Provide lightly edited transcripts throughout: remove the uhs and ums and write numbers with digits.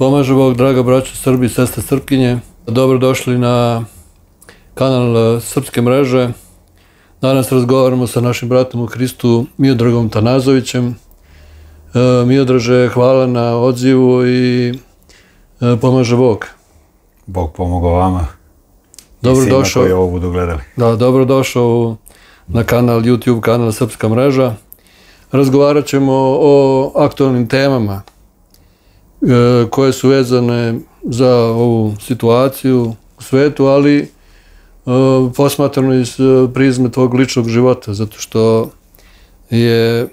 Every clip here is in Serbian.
Pomaže Bog, draga braća, Srbi i sestre Srpkinje. Dobrodošli na kanal Srpske mreže. Danas razgovaramo sa našim bratom u Hristu, Miodragom Tanazovićem. Miodraže, hvala na odzivu i pomaže Bog. Bog pomogao vama i svima koji ovo budu gledali. Da, dobrodošao na kanal, YouTube kanal Srpska mreža. Razgovarat ćemo o aktualnim temama koje su vezane za ovu situaciju u svetu, ali posmatrano iz prizme tvog ličnog života, zato što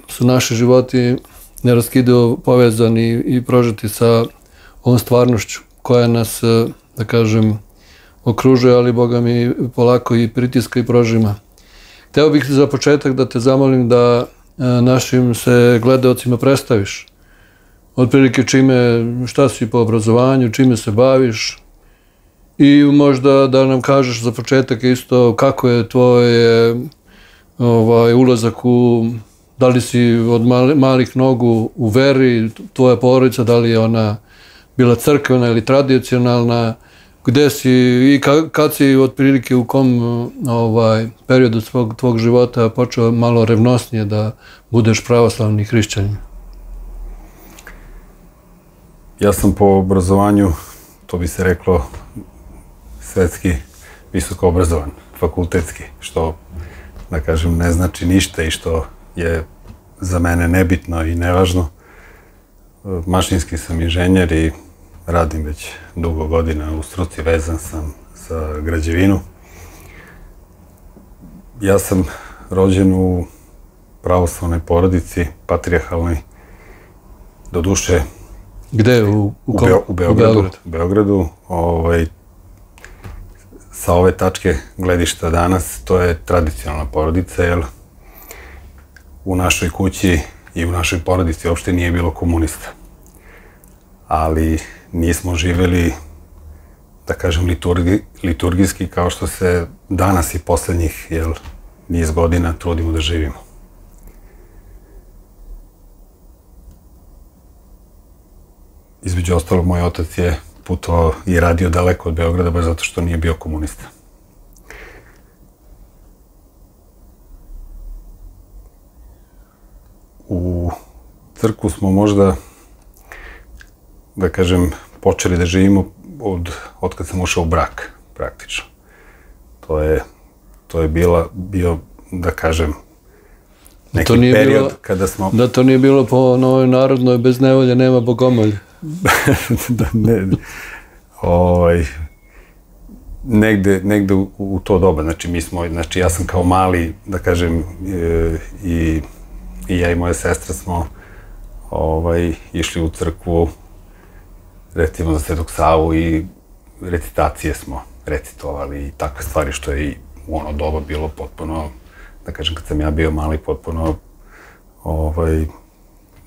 su naši životi neraskidivo povezani i prožeti sa ovom stvarnošću koja nas, da kažem, okružuje, ali Boga mi polako i pritiska i prožima. Hteo bih za početak da te zamolim da našim se gledaocima predstaviš. Otprilike šta si po obrazovanju, čime se baviš i možda da nam kažeš za početak isto kako je tvoje ulazak u, da li si od malih nogu u veri, tvoja porodica, da li je ona bila crkvena ili tradicionalna, gde si i kad si otprilike u kom periodu tvog života počeo malo revnosnije da budeš pravoslavni hrišćanin? Ja sam po obrazovanju, to bi se reklo, svetski visoko obrazovan, fakultetski, što, da kažem, ne znači ništa i što je za mene nebitno i nevažno. Mašinski sam inženjer i radim već dugo godina u struci, vezan sam za građevinu. Ja sam rođen u pravoslavnoj porodici, patrijarhalnoj, doduše. Gde? U Beogradu. Sa ove tačke gledišta danas, to je tradicionalna porodica, jer u našoj kući i u našoj porodici uopšte nije bilo komunista. Ali nismo živeli, da kažem, liturgijski kao što se danas i poslednjih niz godina trudimo da živimo. Između ostalog, moj otac je putovao i radio daleko od Beograda, baš zato što nije bio komunista. U crkvu smo možda, da kažem, počeli da živimo od kad sam ušao u brak, praktično. To je bio, da kažem, neki period kada smo... Da to nije bilo po novoj narodnoj, bez nevolje nema bogomolje. Negde u to doba, znači ja sam kao mali, da kažem, i ja i moja sestra smo išli u crkvu, recimo za Svetog Savu, i recitacije smo recitovali i takve stvari, što je i u ono doba bilo potpuno, da kažem, kad sam ja bio mali, potpuno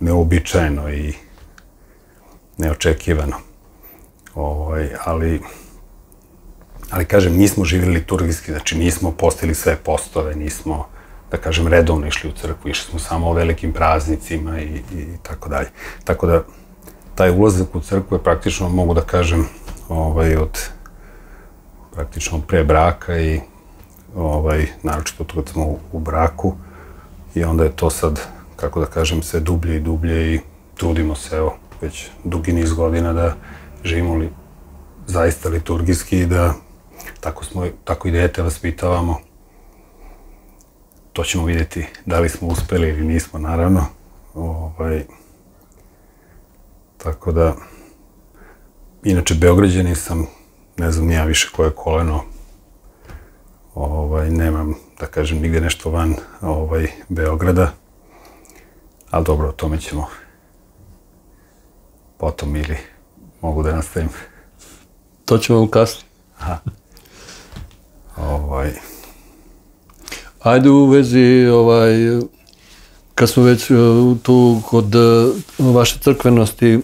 neobičajeno i neočekivano. Ali, kažem, nismo živjeli liturgijski, znači nismo postili sve postove, nismo, da kažem, redovno išli u crkvu, išli smo samo o velikim praznicima i tako dalje. Tako da, taj ulazak u crkvu je praktično, mogu da kažem, praktično pre braka i naročito kad smo u braku, i onda je to sad, kako da kažem, sve dublje i dublje i trudimo se, evo, već dugi niz godina da živimo zaista liturgijski i da tako i dete vaspitavamo. To ćemo vidjeti da li smo uspeli ili nismo, naravno. Tako da, inače, Beograđanin sam, ne znam ja više koje koleno, nemam, da kažem, nigde nešto van Beograda, ali dobro, o tome ćemo potom, ili mogu da nastavim. To ćemo vam kasnije. Ajde, u vezi, kad smo već tu kod vaše crkvenosti,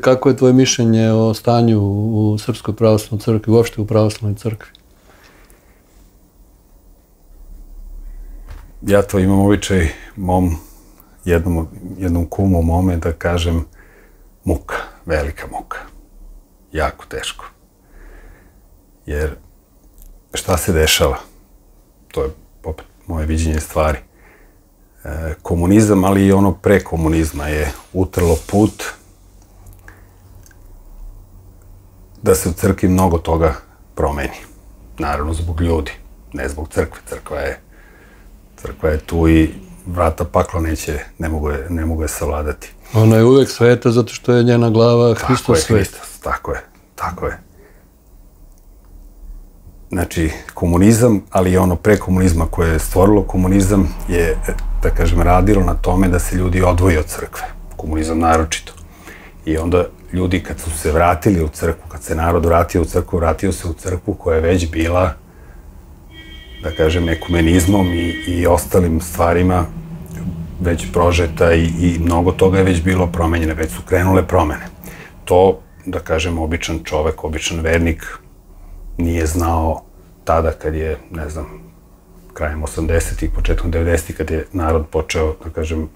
kako je tvoje mišljenje o stanju u Srpskoj pravoslavnoj crkvi, uopšte u pravoslavnoj crkvi? Ja to imam običaj mom, jednom kumu mome da kažem muka. velika muka. Jako teško. Jer šta se dešava? To je opet moje viđenje stvari. Komunizam, ali i ono pre komunizma je utrlo put da se u crkvi mnogo toga promeni. Naravno zbog ljudi, ne zbog crkve. Crkva je tu i vrata pakla ne mogu je savladati. Ona je uvek sveta zato što je njena glava Hristos sveta. Tako je. Znači, komunizam, ali i ono pre komunizma koje je stvorilo komunizam je, da kažem, radilo na tome da se ljudi odvoji od crkve. Komunizam naročito. I onda ljudi kad su se vratili u crkvu, kad se narod vratio u crkvu, vratio se u crkvu koja je već bila, da kažem, ekumenizmom i ostalim stvarima već prožeta i mnogo toga je već bilo promenjene, već su krenule promene. To, da kažem, običan čovek, običan vernik nije znao tada kad je, ne znam, krajem 80-ih, početkom 90-ih, kad je narod počeo, da kažem,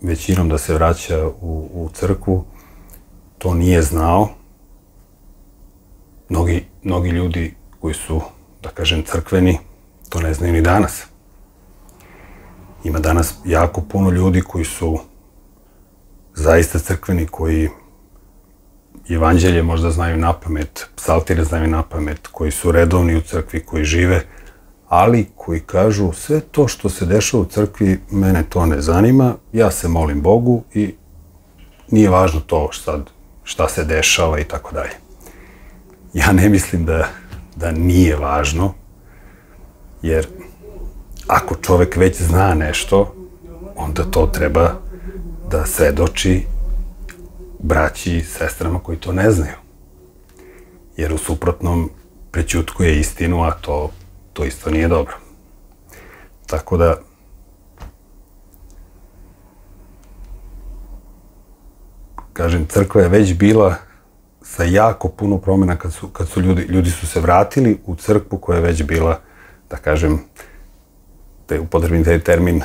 većinom da se vraća u crkvu, to nije znao. Mnogi ljudi koji su, da kažem, crkveni, to ne znaju ni danas. Ima danas jako puno ljudi koji su zaista crkveni, koji evanđelje možda znaju na pamet, psaltire znaju na pamet, koji su redovni u crkvi, koji žive, ali koji kažu sve to što se dešava u crkvi, mene to ne zanima, ja se molim Bogu i nije važno to šta se dešava i tako dalje. Ja ne mislim da nije važno, jer ako čovek već zna nešto, onda to treba da svedoči braći i sestrama koji to ne znaju. Jer u suprotnom prećutkuje istinu, a to isto nije dobro. Tako da kažem, crkva je već bila sa jako puno promjena kad su ljudi su se vratili u crkvu koja je već bila, da kažem, da je upotrebljen taj termin,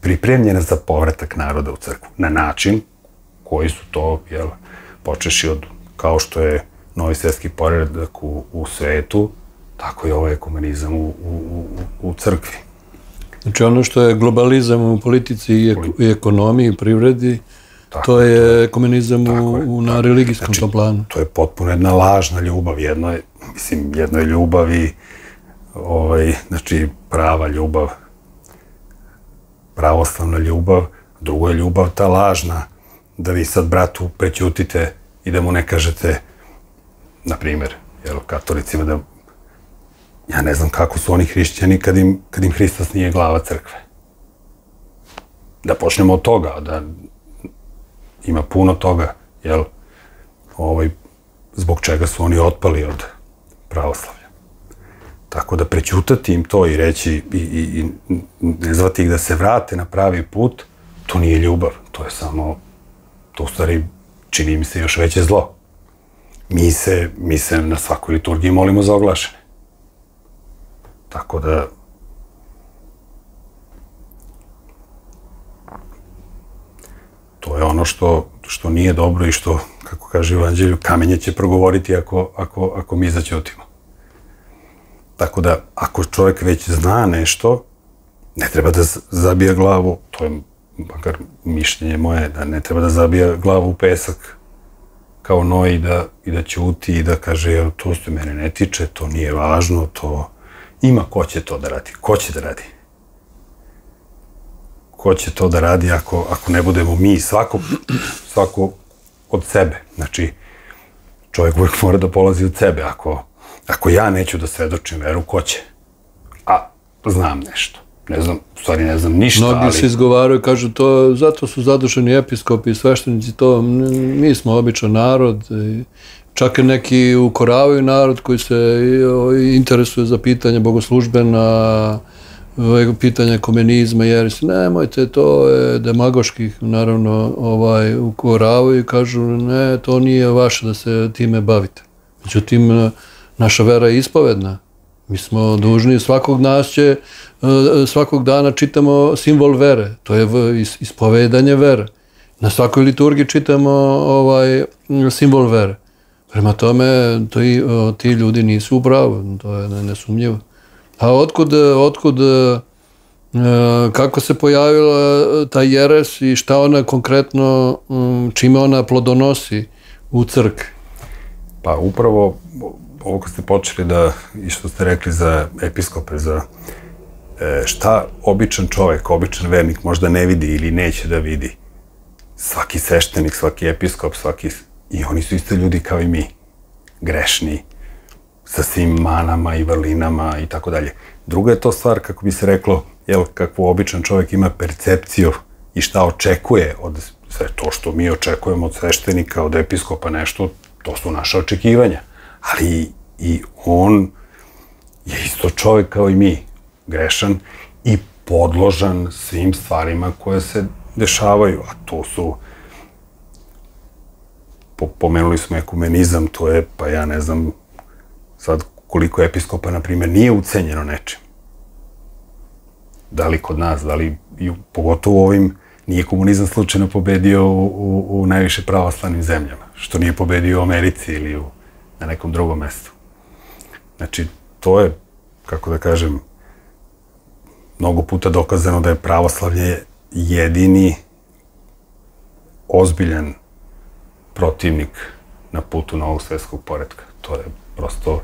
pripremljena za povratak naroda u crkvu na način koji su to, jel, počeši od, kao što je novi svjetski poredak u svetu, tako je ovaj ekumenizam u crkvi. Znači ono što je globalizam u politici i ekonomiji i privredi, to je ekumenizam na religijskom planu. To je potpuno jedna lažna ljubav. Jedno je ljubav i znači prava ljubav, pravoslavna ljubav, drugo je ljubav ta lažna, da vi sad bratu prećutite i da mu ne kažete, na primjer, katolicima, da ja ne znam kako su oni hrišćani kad im Hristos nije glava crkve. Da počnemo od toga, da ima puno toga, jel, zbog čega su oni otpali od pravoslavlja. Tako da prećutati im to i reći i ne zvati ih da se vrate na pravi put, to nije ljubav, to je samo, to u stvari čini mi se još veće zlo. Mi se na svakoj liturgiji molimo za oglašene. Tako da to je ono što nije dobro i što, kako kaže Evanđelju, kamenje će progovoriti ako mi zaćutimo. Tako da, ako čovjek već zna nešto, ne treba da zabija glavu, to je makar mišljenje moje, da ne treba da zabija glavu u pesak kao Noj i da ćuti i da kaže, to se mene ne tiče, to nije važno, to ima ko će to da radi. Ko će to da radi ako ne budemo mi, svako od sebe. Znači, čovjek uvijek mora da polazi od sebe. Ako ja neću da svedočim veru, ko će? A znam nešto. Ne znam, u stvari ne znam ništa, ali... Mnogi se izgovaraju i kažu, zato su zadušeni episkopi i sveštenici, to mi smo običan narod. Čak i neki ukoravaju narod koji se interesuje za pitanje bogoslužbena, pitanje ekumenizma, jeresi, nemojte, to je demagoški, naravno, ukoravaju i kažu, ne, to nije vaše da se time bavite. Međutim, naša vera je ispovedna. Mi smo dužni, svakog dana čitamo simbol vere, to je ispovedanje vere. Na svakoj liturgiji čitamo simbol vere. Prema tome, ti ljudi nisu u pravu, to je nesumnjivo. A otkud, kako se pojavila ta jeres i šta ona konkretno, čime ona plodonosi u crkvi? Pa upravo, ovo kad ste počeli da, i što ste rekli za episkope, za šta običan čovjek, običan vernik možda ne vidi ili neće da vidi. Svaki sveštenik, svaki episkop, svaki... I oni su isto ljudi kao i mi. Grešni, sa svim manama i vrlinama i tako dalje. Druga je to stvar, kako bi se reklo, jel, kako običan čovjek ima percepciju i šta očekuje od sve to što mi očekujemo od sveštenika, od episkopa, nešto, to su naše očekivanja. Ali i on je isto čovjek kao i mi, grešan i podložan svim stvarima koje se dešavaju, a to su, pomenuli smo ekumenizam, to je, pa ja ne znam sad koliko episkopa, na primjer, nije ucenjeno nečim. Da li kod nas, da li, pogotovo ovim, nije komunizam slučajno pobedio u najviše pravoslavnim zemljama, što nije pobedio u Americi ili na nekom drugom mjestu. Znači, to je, kako da kažem, mnogo puta dokazano da je pravoslavlje jedini ozbiljan protivnik na putu novog svjetskog poretka. To je prosto...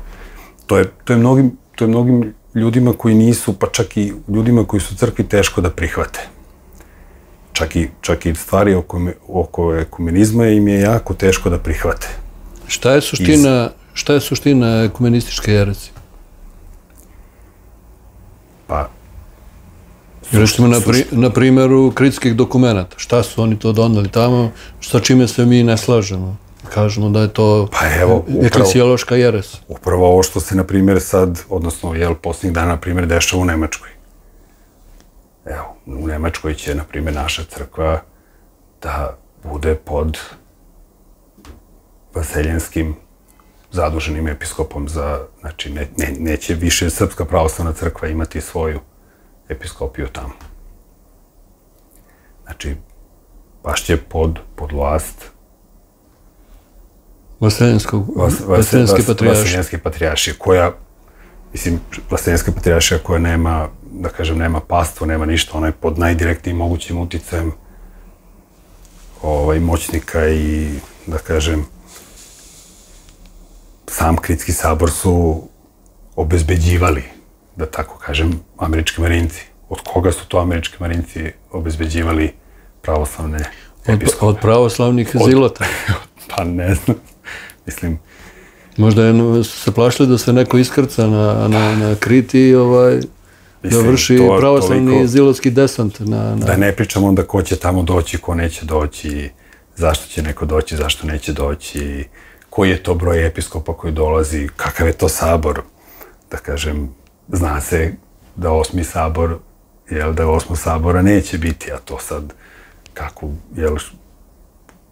To je mnogim ljudima koji nisu, pa čak i ljudima koji su u crkvi, teško da prihvate. Čak i stvari oko ekumenizma im je jako teško da prihvate. Šta je suština ekumenističke jeresi? Pa... Recimo na primjeru kritskih dokumenata. Šta su oni to doneli tamo, sa čime se mi ne slažemo? Kažemo da je to eklesijološka jeres. Upravo ovo što se, na primjer, sad, odnosno, posljednjih dana, na primjer, dešava u Nemačkoj. Evo, u Nemačkoj će, na primjer, naša crkva da bude pod vaseljenskim zaduženim episkopom za, znači, neće više Srpska pravoslavna crkva imati svoju episkopiju tamo. Znači, baš će pod vlast Vaseljenske patrijaršije, koja nema, da kažem, nema pastvo, nema ništa, ona je pod najdirektnijim mogućim uticajem moćnika i, da kažem, sam Kritski sabor su obezbeđivali, da tako kažem, američki marinci. Od koga su to američki marinci obezbeđivali pravoslavne episkope? Od pravoslavnih zilota. Pa ne znam, mislim... Možda su se plašili da se neko iskrca na Kriti, da vrši pravoslavni zilotski desant. Da ne pričamo onda ko će tamo doći, ko neće doći, zašto će neko doći, zašto neće doći, koji je to broj episkopa koji dolazi, kakav je to sabor, da kažem... Zna se da osmog sabora neće biti, a to sad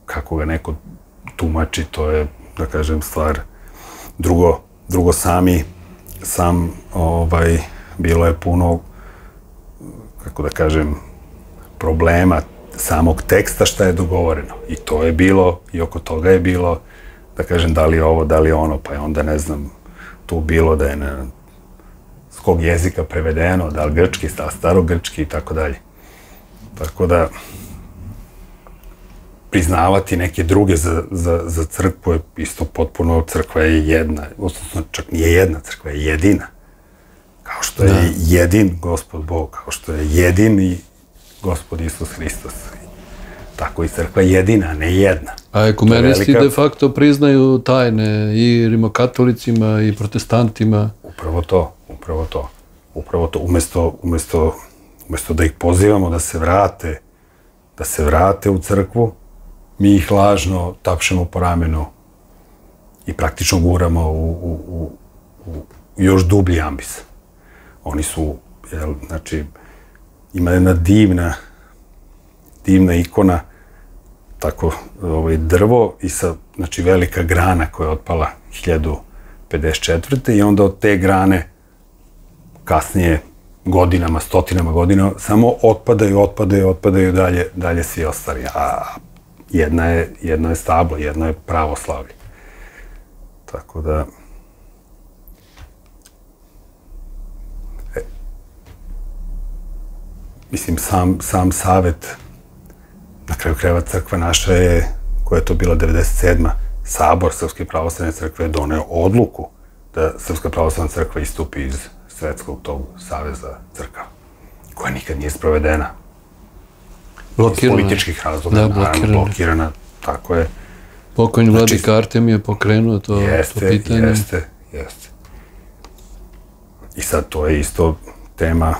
kako ga neko tumači, to je, da kažem, stvar. Drugo, sam bilo je puno, kako da kažem, problema samog teksta šta je dogovoreno. I to je bilo, i oko toga je bilo, da kažem, da li je ovo, da li je ono, pa je onda, ne znam, tu bilo da je s kog jezika prevedeno, da li grčki, da li starogrčki i tako dalje. Tako da, priznavati neke druge za crkvu je isto potpuno, crkva je jedna, odnosno čak nije jedna, crkva je jedina. Kao što je jedin Gospod Bog, kao što je jedin i Gospod Isus Hristos. Tako i crkva je jedina, a ne jedna. A ekumenisti de facto priznaju tajne i rimokatolicima i protestantima. Upravo to. Umjesto da ih pozivamo da se vrate u crkvu, mi ih lažno tapšemo po ramenu i praktično guramo u još dublji ambis. Oni su, znači, ima jedna divna ikona, tako, drvo i sa, znači, velika grana koja je otpala 1054. I onda od te grane kasnije godinama, stotinama godina, samo otpadaju dalje svi ostali. A Jedno je stablo, jedno je pravoslavlje. Tako da... Mislim, sam savet, na kraju krajeva crkva naša je, koja je to bila 97. Sabor Srpske pravoslavne crkve je doneo odluku da Srpska pravoslavna crkva istupi iz Svetskog tog saveza crkava, koja nikad nije sprovedena. Blokirana. Iz političkih razloga, naravno, blokirana, tako je. Pokojni Vladika Artemije je pokrenuo to pitanje. Jeste. I sad to je isto tema,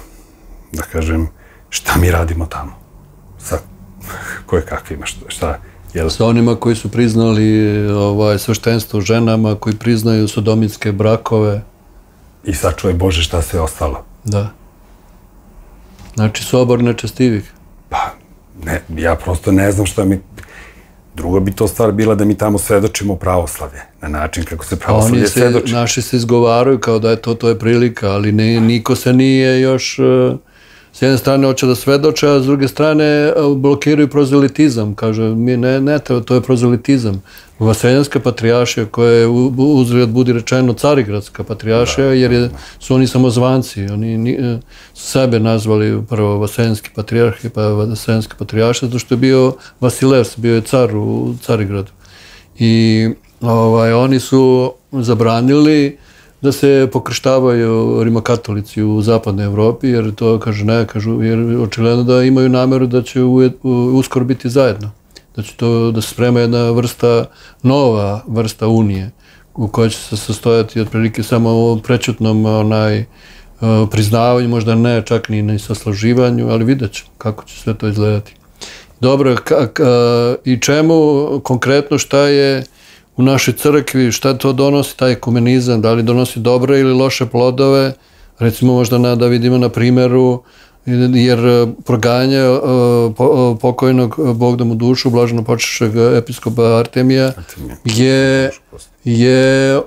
da kažem, šta mi radimo tamo, sa koje kakvima, šta... Sa onima koji su priznali sveštenstvo ženama, koji priznaju sodomitske brakove. I sačuvaj Bože šta se je ostalo. Da. Znači, sobor nečestivih. Pa, ne, ja prosto ne znam šta mi... Druga bi to stvar bila da mi tamo svedočimo pravoslavlje, na način kako se pravoslavlje svedoči. Naši se izgovaraju kao da je to prilika, ali niko se nije još... S jedne strane hoće da svedoče, a s druge strane blokiraju prozelitizam. Kaže, ne, to je prozelitizam. Vaseljenska patrijaršija koja je uzred budi rečeno Carigradska patrijaršija, jer su oni samozvanci. Oni su sebe nazvali prvo Vaseljenski patrijarh i pa Vaseljenska patrijaršija, zato što je bio Vasilevs, bio je car u Carigradu. I oni su zabranili da se pokrštavaju rimokatolici u zapadnoj Evropi, jer to kažu ne, kažu, jer očigledno da imaju nameru da će uskoro biti zajedno. Da će to, da se sprema jedna vrsta, nova vrsta unije, u kojoj će se sastojati otprilike samo o prećutnom priznavanju, možda ne čak ni na saslaživanju, ali vidjet ćemo kako će sve to izgledati. Dobro, i čemu konkretno šta je u našoj crkvi, šta to donosi, taj ekumenizam, da li donosi dobre ili loše plodove, recimo možda da vidimo na primjeru, jer proganje pokojnog, Bog da mu dušu, blaženo počešćeg episkopa Artemija, je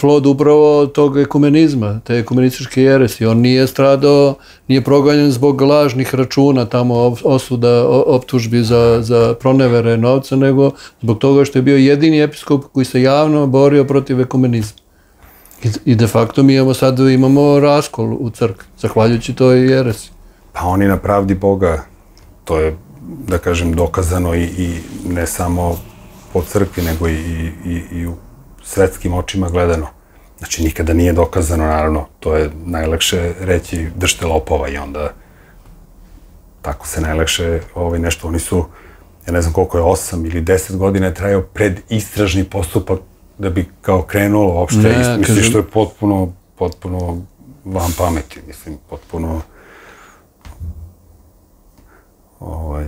plod upravo tog ekumenizma, te ekumenističke jeresi. On nije stradao, nije proganjen zbog lažnih računa, tamo osuda, optužbi za pronevere novca, nego zbog toga što je bio jedini episkop koji se javno borio protiv ekumenizma. I de facto mi sad imamo raskol u crkvi, zahvaljujući toj jeresi. Pa oni na pravdi Boga, to je, da kažem, dokazano i ne samo po crkvi, nego i u svetskim očima gledano. Znači, nikada nije dokazano, naravno, to je najlakše reći držite lopova i onda tako se najlakše nešto. Oni su, ja ne znam koliko je, 8 ili 10 godina je trajao predistražni postupak da bi kao krenulo uopšte, mislim što je potpuno van pameti, mislim, potpuno...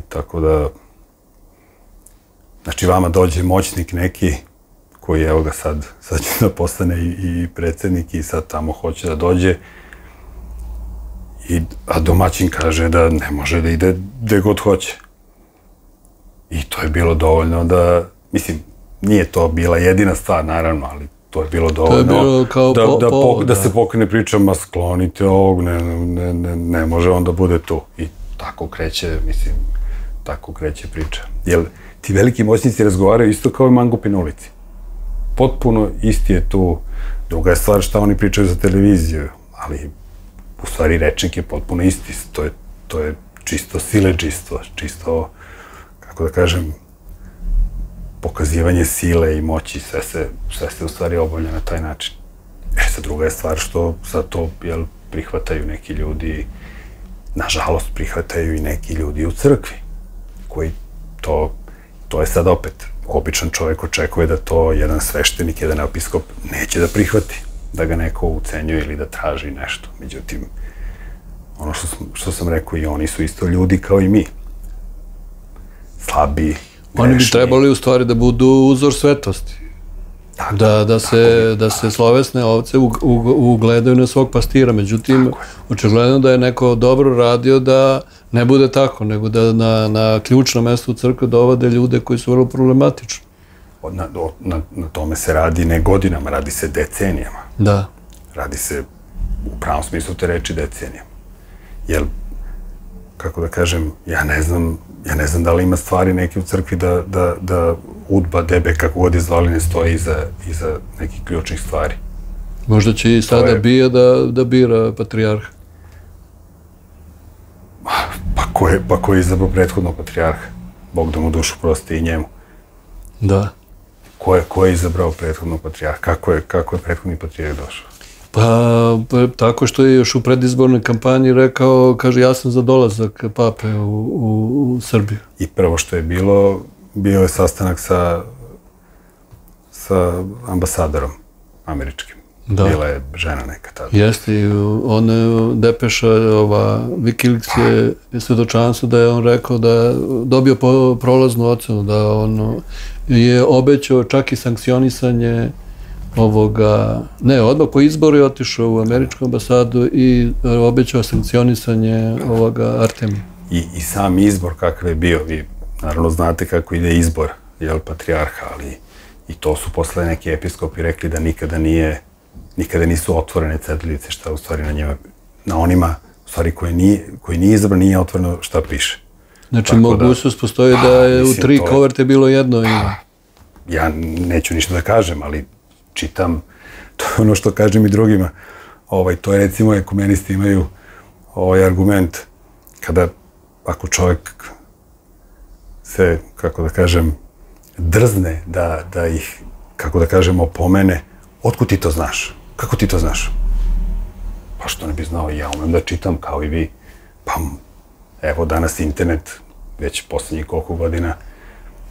Tako da... Znači, vama dođe moćnik neki koji, evo ga sad će da postane i predsjednik i sad tamo hoće da dođe, a domaćin kaže da ne može da ide gde god hoće. I to je bilo dovoljno da, mislim, nije to bila jedina stvar, naravno, ali to je bilo dovoljno da se pokrene priča, ma sklonite ovog, ne može on da bude tu. I tako kreće, mislim, tako kreće priča. Jer ti veliki moćnici razgovaraju isto kao i mangupi na ulici. Potpuno isti je tu. Druga je stvar šta oni pričaju za televiziju, ali u stvari rečnik je potpuno isti. To je čisto siledžistvo, čisto, kako da kažem, pokazivanje sile i moći, sve se u stvari obavlja na taj način. E, sad druga je stvar što sad to prihvataju neki ljudi, nažalost prihvataju i neki ljudi u crkvi, koji to je sad opet, običan čovjek očekuje da to jedan sveštenik, jedan episkop neće da prihvati, da ga neko ucenjuje ili da traži nešto. Međutim, ono što sam rekao, i oni su isto ljudi kao i mi. Slabi, oni bi trebali u stvari da budu uzor svetosti, da se slovesne ovce ugledaju na svog pastira. Međutim, očigledno da je neko dobro radio da ne bude tako, nego da na ključno mesto u crkvi dovode ljude koji su vrlo problematični. Na tome se radi ne godinama, radi se decenijama. Da. Radi se u pravom smislu te reči decenijama. Jer, kako da kažem, ja ne znam ja ne znam da li ima stvari neke u crkvi da udba, debe, kako god je zvali, ne stoji iza nekih ključnih stvari. Možda će i sada Bija da bira patrijarha. Pa ko je izabrao prethodnog patrijarha? Bog da mu dušu prosti i njemu. Da. Ko je izabrao prethodnog patrijarha? Kako je prethodni patrijarh došao? Pa tako što je još u predizbornoj kampanji rekao, kaže, ja sam za dolazak pape u Srbiju. I prvo što je bio je sastanak sa ambasadorom američkim. Bila je žena neka tada. Jeste, i on depeša Wikileaks je svedočanstvo da je on rekao da je dobio prolaznu ocenu, da on je obećao čak i sankcionisanje odmah po izboru je otišao u američku ambasadu i obećao sankcionisanje Artemije. I sam izbor kakav je bio, vi naravno znate kako ide izbor, jel, patrijarha, ali i to su posle neki episkopi rekli da nikada nisu otvorene ceduljice šta u stvari na njima, na onima u stvari koji nije izabran, nije otvoreno šta piše. Znači mogućnost postoji da je u tri koverte bilo jedno ime. Ja neću ništa da kažem, ali čitam, to je ono što kažem i drugima. To je, recimo, ekumenisti imaju ovaj argument kada, ako čovjek se, kako da kažem, drzne da ih, kako da kažem, opomene, otkud ti to znaš? Kako ti to znaš? Pa što ne bi znao, ja umem da čitam kao i vi. Pa evo danas internet, već posljednjih koliko godina,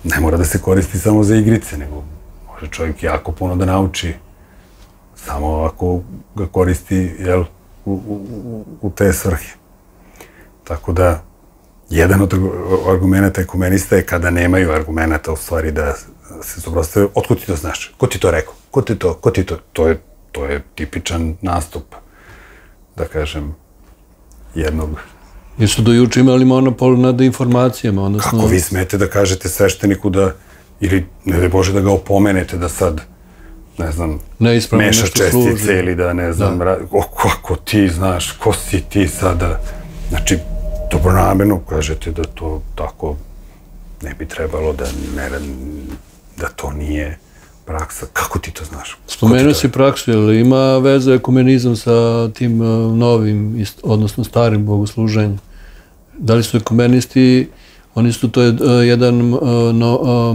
ne mora da se koristi samo za igrice, nego može čovjek jako puno da nauči, samo ako ga koristi, jel, u te svrhe. Tako da, jedan od argumenta ekumenista je kada nemaju argumenta u stvari da se suprotstavljaju, otkud ti to znaš, ko ti to rekao, ko ti to, to je tipičan nastup, da kažem, jednog... Jesu dojuče imali monopol nad informacijama, odnosno... Kako vi smete da kažete svešteniku da, ili, ne daj Bože, da ga opomenete da sad, ne znam, meša čestice ili da, ne znam, kako ti znaš, ko si ti sada, znači... Dobronamerno kažete da to tako ne bi trebalo, da to nije praksa. Kako ti to znaš? Spomenuo si praksu, jer ima veze ekumenizam sa tim novim, odnosno starim bogosluženjem. Da li su ekumenisti, oni su, to je jedan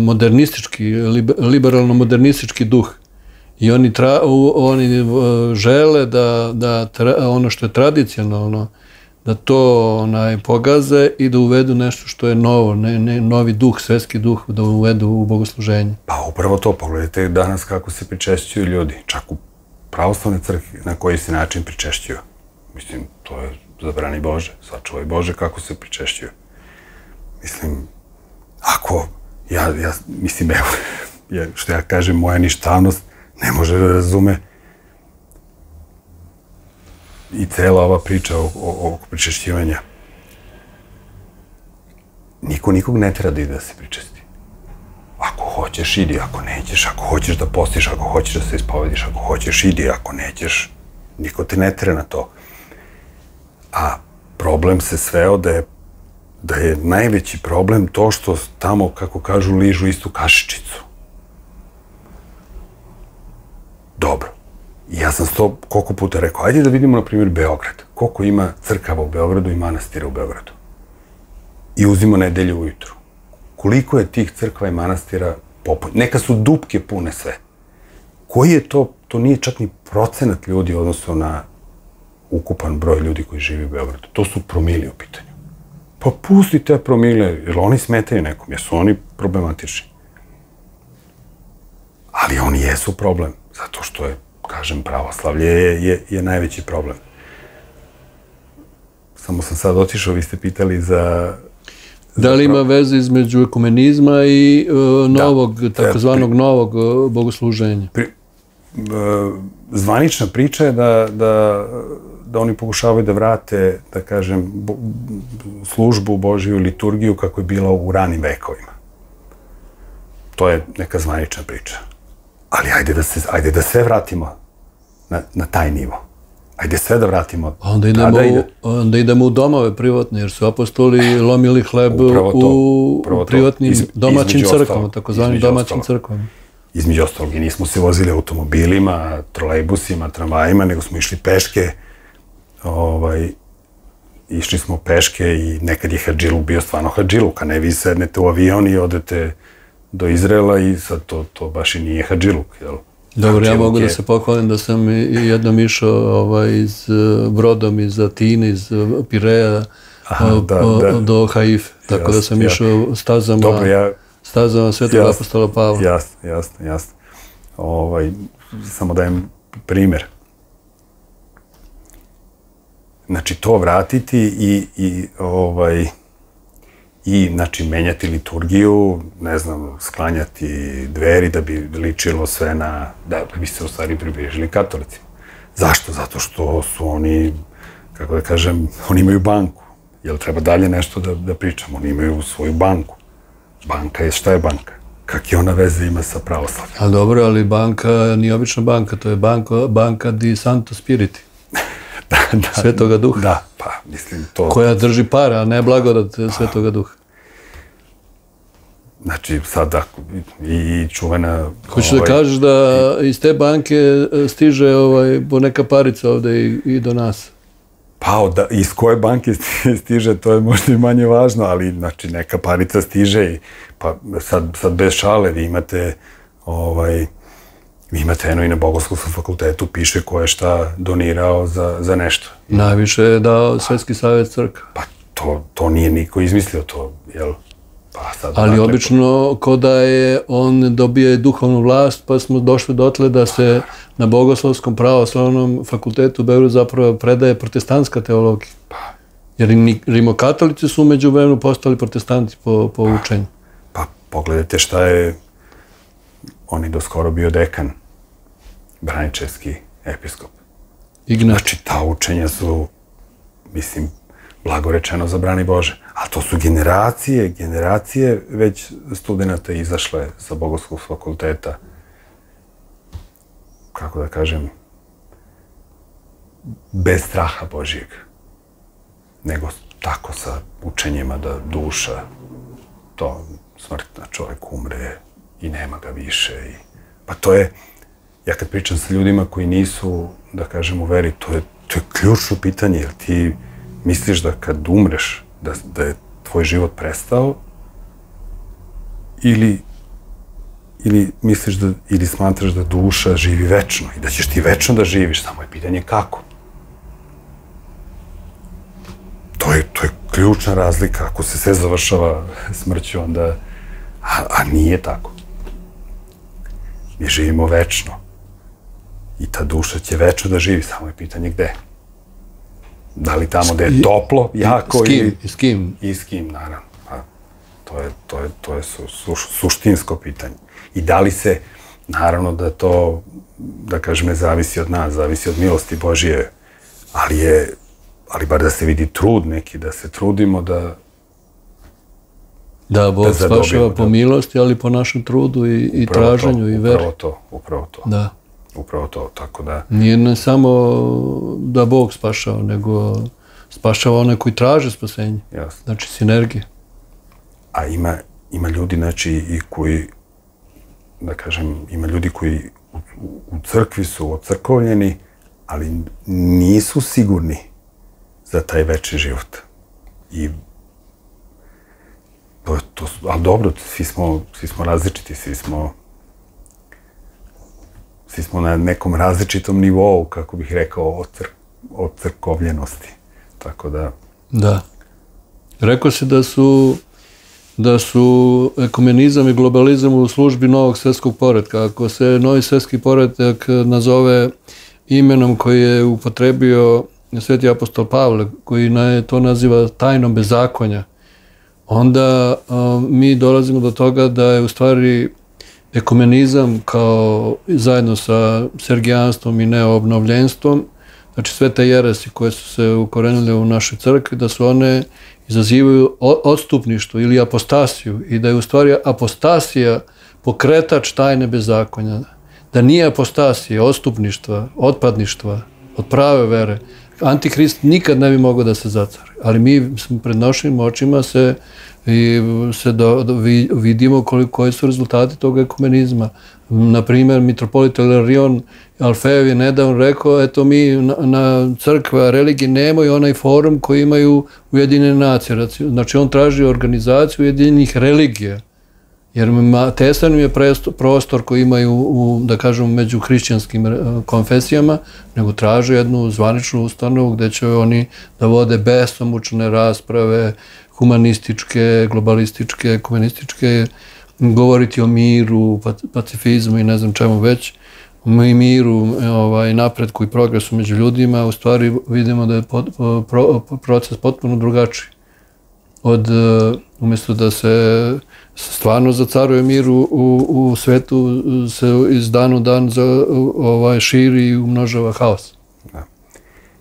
modernistički, liberalno-modernistički duh. I oni žele da ono što je tradicionalno, da to pogaze i da uvedu nešto što je novo, novi duh, svetski duh, da uvedu u bogosluženje. Pa upravo to, pogledajte danas kako se pričešćuju ljudi, čak u pravoslavne crkvi, na koji se način pričešćuju. Mislim, to je zabrani Bože, sačuvaj Bože kako se pričešćuju. Mislim, ako, ja mislim, evo, što ja kažem, moja ništavnost ne može da razume i cela ova priča oko pričešćivanja. Niko nikog ne treba da ide da se pričesti. Ako hoćeš, idi, ako nećeš, ako hoćeš da postiš, ako hoćeš da se ispovediš, ako hoćeš, idi, ako nećeš, niko te ne treba na to. A problem se sveo da je najveći problem to što tamo, kako kažu, ližu istu kašičicu. Dobro. Ja sam koliko puta rekao, ajde da vidimo, na primjer, Beograd. Koliko ima crkava u Beogradu i manastira u Beogradu? I uzimo nedelju ujutru. Koliko je tih crkva i manastira popunjeno? Neka su dupke pune sve. Koji je to? To nije čak ni procenat ljudi odnosno na ukupan broj ljudi koji živi u Beogradu. To su promili u pitanju. Pa pusti te promile, jer oni smetaju nekom, jer su oni problematični. Ali oni jesu problem, zato što je, kažem, pravoslavlje je najveći problem. Samo sam sad otišao, vi ste pitali za... Da li ima veze između ekumenizma i novog, takozvanog novog bogosluženja? Zvanična priča je da oni pokušavaju da vrate, da kažem, službu Božiju, liturgiju, kako je bila u ranim vekovima. To je neka zvanična priča. Ali ajde da se vratimo na taj nivo. Ajde sve da vratimo. Onda idemo u domove privatne, jer su apostoli lomili hleb u privatnim domaćim crkvama, takozvanim domaćim crkvama. Između ostalog, i nismo se vozili automobilima, trolejbusima, tramvajima, nego smo išli peške. Išli smo peške i nekad je hadžiluk bio stvarno hadžiluk, a ne vi sednete u avion i odete do Izraela i sad to baš i nije hadžiluk, jel? Dobro, ja mogu da se pohvalim da sam jednom išao brodom iz Atine, iz Pireja do Haifa, tako da sam išao stazama Svetog apostola Pavla. Jasno. Samo dajem primjer. Znači, to vratiti i menjati liturgiju, ne znam, sklanjati dveri da bi ličilo sve na, da bi se u stvari približili katolicima. Zašto? Zato što su oni, kako da kažem, oni imaju banku. Jel treba dalje nešto da pričamo? Oni imaju svoju banku. Banka je, šta je banka? Kak je ona veze ima sa pravoslavljem? A dobro, ali banka nije obična banka, to je banka di Santo Spiriti. Svetoga duha. Da, pa mislim to... Koja drži para, a ne blagodat Svetoga duha. Znači, sad ako i čuvena... Hoćeš da kažeš da iz te banke stiže neka parica ovde i do nas? Pa, iz koje banke stiže, to je možda i manje važno, ali znači neka parica stiže i pa sad bez šale vi imate eno i na Bogoslovskom fakultetu piše ko je šta donirao za nešto. Najviše je dao Svetski savez crkava. Pa to nije niko izmislio to, jel? Ali obično ko da je, on dobije duhovnu vlast, pa smo došli dotle da se na Bogoslovskom pravoslavnom fakultetu u Beogradu zapravo predaje protestantska teologija. Jer rimokatolici su umeđu vremenu postali protestanti po učenju. Pa pogledajte šta je... On je doskoro bio dekan, braničevski episkop. Znači, ta učenja su, mislim, blagorečeno zabrani Bože. A to su generacije već studenta izašle sa Bogoslovskog fakulteta. Kako da kažem, bez straha Božijeg. Nego tako sa učenjima da duša, to smrtna, čovjek umre, i nema ga više. Pa to je, ja kad pričam sa ljudima koji nisu, da kažem, u veri, to je ključno pitanje, jer ti misliš da kad umreš, da je tvoj život prestao, ili smatraš da duša živi večno i da ćeš ti večno da živiš, samo je pitanje kako. To je ključna razlika, ako se sve završava smrću, onda, a nije tako. Mi živimo večno i ta duša će večno da živi, samo je pitanje gde. Da li tamo gde je toplo, jako i s kim, naravno. To je suštinsko pitanje. I da li se, naravno da to, da kažem, ne zavisi od nas, zavisi od milosti Božije, ali bar da se vidi trud neki, da se trudimo da... Da, Bog spašava po milosti, ali po našem trudu i traženju i veri. Upravo to, tako da... Nije ne samo da Bog spašava, nego spašava one koji traže spasenje. Znači, sinergije. A ima ljudi, znači, i koji, da kažem, ima ljudi koji u crkvi su ocrkovljeni, ali nisu sigurni za taj veći život. I... Ali dobro, svi smo različiti, svi smo na nekom različitom nivou, kako bih rekao, ocrkovljenosti. Tako da... Da. Rekao si da su ekumenizam i globalizam u službi novog svetskog poretka. Ako se novi svetski poretak nazove imenom koji je upotrebio sveti apostol Pavle, koji to naziva tajnom bezakonja, onda mi dolazimo do toga da je u stvari ekumenizam kao zajedno sa sergijanstvom i neobnovljenstvom, znači sve te jeresi koje su se ukorenile u našoj crkvi, da su one izazivaju odstupništvo ili apostasiju i da je u stvari apostasija pokretač tajne bezakonja. Da nije apostasija, odstupništva, otpadništva, od prave vere. Antihrist nikad ne bi mogao da se zacari, ali mi pred našim očima se vidimo koji su rezultati toga ekumenizma. Naprimjer, mitropolit Ilarion Alfejev je nedavno rekao, eto mi, crkva, religije nemaju onaj forum koji imaju Ujedinjene nacije. Znači, on traži organizaciju Ujedinjenih religija, jer tesan je prostor koji imaju, da kažemo, među hrišćanskim konfesijama, nego traže jednu zvaničnu ustanovu gdje će oni da vode besomučne rasprave, humanističke, globalističke, ekumenističke, govoriti o miru, pacifizmu i ne znam čemu već, i miru, napretku i progresu među ljudima. U stvari vidimo da je proces potpuno drugačiji. Umjesto da se stvarno zacaruje mir u svetu, se iz dan u dan širi i umnožava haos.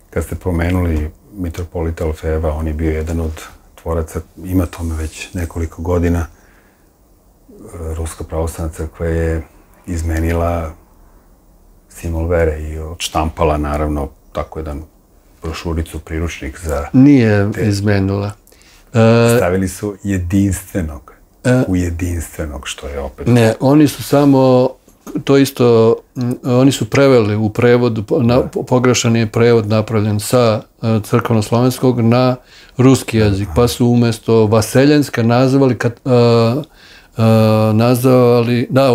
Kad ste pomenuli mitropolita Alfejeva, on je bio jedan od tvoraca, ima tome već nekoliko godina, Ruska pravoslavna crkva je izmenila simbol vere i odštampala, naravno, tako jedan brošuricu, priručnik za... Nije izmenila. Stavili su jedinstvenog, u jedinstvenog, što je opet... Ne, oni su samo, to isto, oni su preveli u prevodu, pogrešan je prevod napravljen sa crkveno-slovenskog na ruski jezik, pa su umjesto Vaseljenska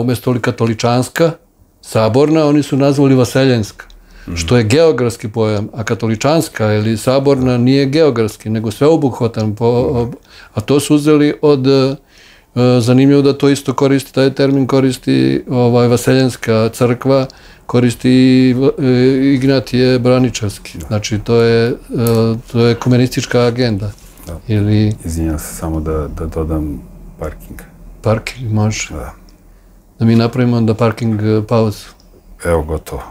umjesto katoličanska, saborna, oni su nazvali Vaseljenska, što je geografski pojam, a katoličanska ili saborna nije geografski, nego sveobuhvatan, a to su uzeli od, zanimljivo da to isto koristi, taj termin koristi Vaseljenska crkva, koristi Ignatije Braničevski, znači to je ekumenistička agenda. Izvinjam se, samo da dodam parking, može da mi napravimo onda parking pauzu. Evo, gotovo.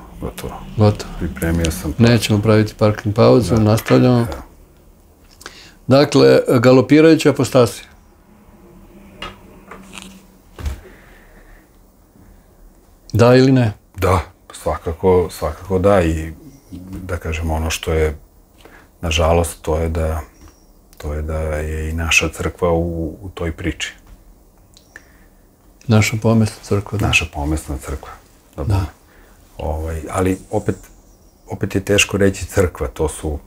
Pripremio sam. Nećemo praviti parking pauzu, nastavljamo. Dakle, galopirajuća apostasija. Da ili ne? Da, svakako da, i da kažem, ono što je nažalost, to je da je i naša crkva u toj priči. Naša pomesna crkva. Naša pomesna crkva. Da. Ali opet je teško reći crkva, to su,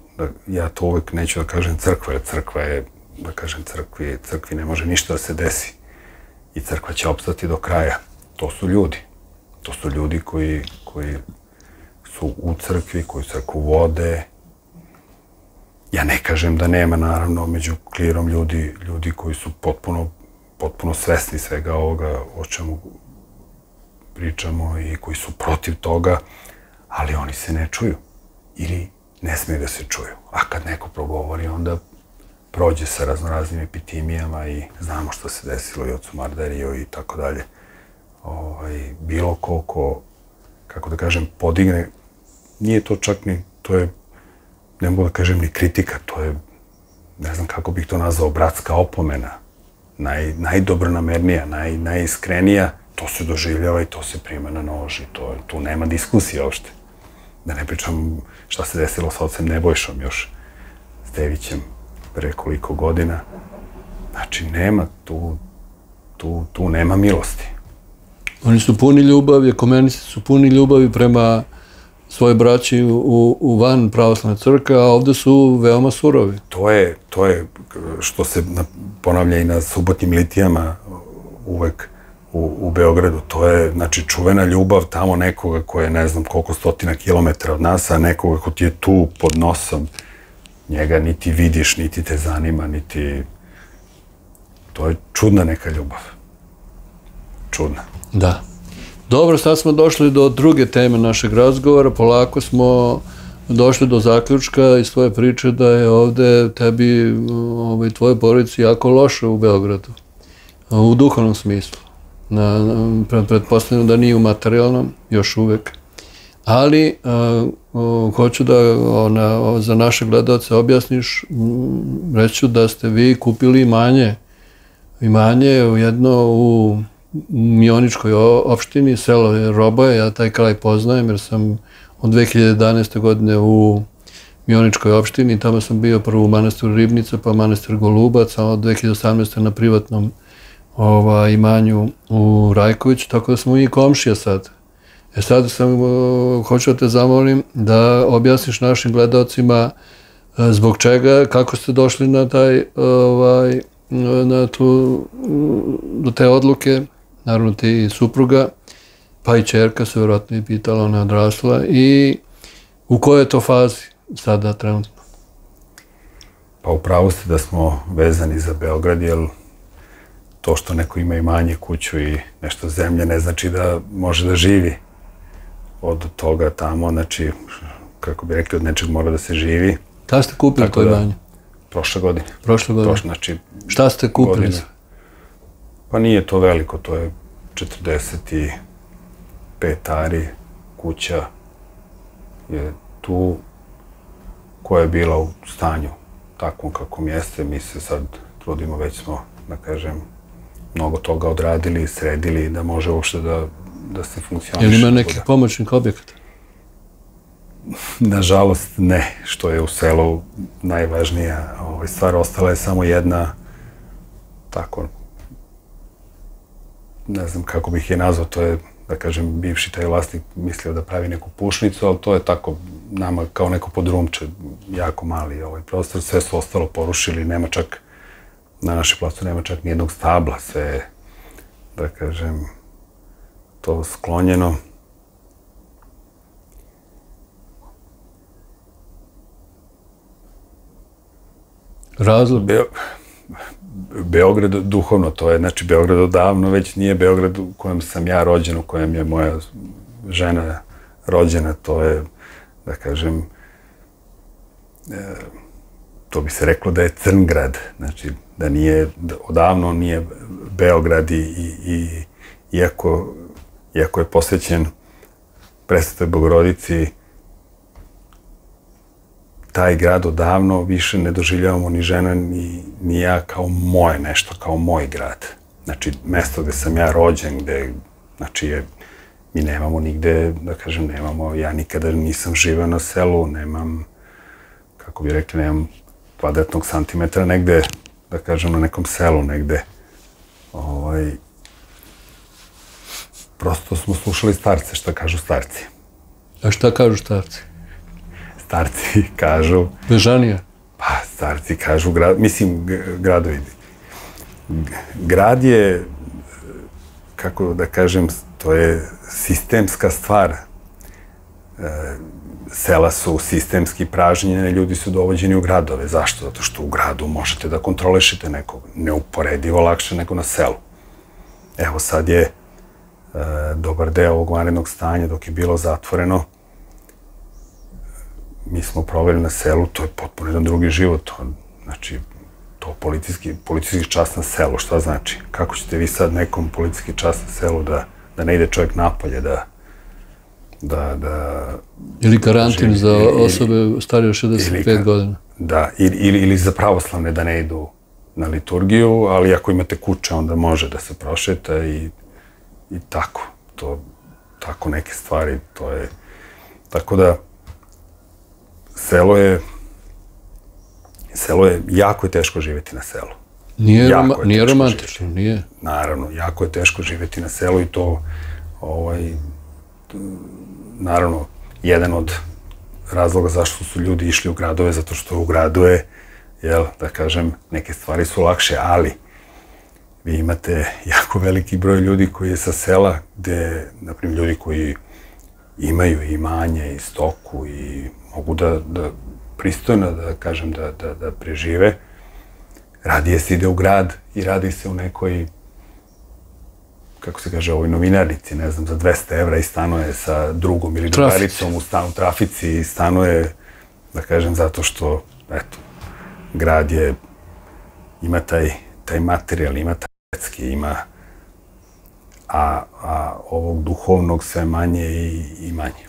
ja to uvijek neću da kažem crkva, jer crkva je, da kažem crkvi ne može ništa da se desi i crkva će opstati do kraja. To su ljudi koji su u crkvi, koji crkvu vode. Ja ne kažem da nema, naravno, među klirom ljudi koji su potpuno svesni svega ovoga o čemu pričamo i koji su protiv toga, ali oni se ne čuju ili ne smiju da se čuju. A kad neko progovori, onda prođe sa raznoraznim epitimijama i znamo što se desilo i od Sumardariju i tako dalje. Bilo koliko, kako da kažem, podigne, nije to čak ni, to je, ne mogu da kažem ni kritika, to je, ne znam kako bih to nazvao, bratska opomena. Najdobronamernija, najiskrenija, to se doživljava i to se prima na nož i tu nema diskusije uopšte. Da ne pričam šta se desilo sa Otcem Nebojšom još, s Devićem, pre koliko godina. Znači, nema tu nema milosti. Oni su puni ljubavi, ekumenisti su puni ljubavi prema svoje braći u van pravoslavne crkve, a ovdje su veoma surovi. To je što se ponavlja i na subotnim litijama uvek u Beogradu. To je, znači, čuvena ljubav tamo nekoga koja je ne znam koliko stotina kilometra od nas, a nekoga ko ti je tu pod nosom, njega niti vidiš, niti te zanima, niti... To je čudna neka ljubav. Čudna. Da. Dobro, sad smo došli do druge teme našeg razgovora, polako smo došli do zaključka iz tvoje priče da je ovdje tebi i tvojoj porodici jako loše u Beogradu, u duhovnom smislu. Pretpostavljam da nije u materijalnom, još uvijek. Ali hoću da za naše gledalce objasniš, reću da ste vi kupili imanje jedno u Mioničkoj opštini, selo je Roboje, ja taj kraj poznajem jer sam od 2011. godine u Mioničkoj opštini. Tamo sam bio prvo u manastiru Ribnica, pa manastir Golubac, a od 2018. na privatnom imanju u Rajkoviću, tako da smo i komšija sad. E sad sam, hoću da te zamolim da objasniš našim gledalcima zbog čega, kako ste došli na taj, do te odluke, naravno ti i supruga, pa i čerka se vjerojatno i pitala, ona je odrasla, i u kojoj je to fazi sada trenutno? Pa upravo ste da smo vezani za Beograd, jer to što neko ima imanje, kuću i nešto zemlje ne znači da može da živi od toga tamo, znači, kako bi rekli, od nečeg mora da se živi. Kada ste kupili to imanje? Prošle godine. Prošle godine? Znači, šta ste kupili? Pa nije to veliko, to je 45 ari, kuća je tu koja je bila u stanju takvom kakvom jeste. Mi se sad trudimo, već smo, da kažem, mnogo toga odradili i sredili da može uopšte da se funkcioniše. Je li ima nekih pomoćnih objekata? Nažalost ne, što je u selu najvažnija stvar. Ostala je samo jedna, tako, ne znam kako bih je nazvao, to je, da kažem, bivši taj vlasnik mislio da pravi neku pušnicu, ali to je tako nama kao neko podrumče, jako mali prostor, sve su ostalo porušili, nema čak, na našoj placu nema čak nijednog stabla, sve je, da kažem, to sklonjeno. Razlog? Beograd duhovno, to je, znači, Beograd odavno već nije Beograd u kojem sam ja rođen, u kojem je moja žena rođena, to je, da kažem, to bi se reklo da je Crngrad, znači, da nije, odavno nije Beograd, i iako je posvećen Presvetoj Bogorodici, taj grad odavno više ne doživljavamo ni žena ni ja kao moje nešto, kao moj grad. Znači, mesto gde sam ja rođen, gde, znači, mi nemamo nigde, da kažem, nemamo, ja nikada nisam živeo na selu, nemam, kako bi rekli, nemam kvadratnog santimetra negde, da kažem, na nekom selu negde. Prosto smo slušali starce, šta kažu starci. A šta kažu starci? Starci kažu... Bežanija? Pa, starci kažu, mislim, gradovi. Grad je, kako da kažem, to je sistemska stvar. Sela su sistemski pražnjene, ljudi su dovođeni u gradove. Zašto? Zato što u gradu možete da kontrolišete nekog. Neuporedivo lakše nego na selu. Evo, sad je dobar deo ovog vanrednog stanja, dok je bilo zatvoreno, mi smo proveli na selu, to je potpuno jedan drugi život. Znači, to policijski čas na selu, šta znači? Kako ćete vi sad nekom policijski čas na selu da ne ide čovjek napolje, da... Ili karantin za osobe starije od 65 godina. Da, ili za pravoslavne da ne idu na liturgiju, ali ako imate kuće, onda može da se prošeta i tako. Tako neke stvari, to je... Tako da... Selo je, jako je teško živjeti na selu. Nije romantično, nije. Naravno, jako je teško živjeti na selu, i to, naravno, jedan od razloga zašto su ljudi išli u gradove, zato što u gradu je, jel, da kažem, neke stvari su lakše, ali vi imate jako veliki broj ljudi koji je sa sela, gde, naprimjer, ljudi koji imaju imanje i stoku i mogu da pristojno, da kažem, da prežive. Radije se ide u grad i radi se u nekoj, kako se kaže, ovoj novinarici, ne znam, za 200 evra i stanuje sa drugom ili drugaricom u stanu trafici i stanuje, da kažem, zato što, eto, grad je, ima taj materijal, ima taj svetski, ima, a ovog duhovnog sve manje i manje.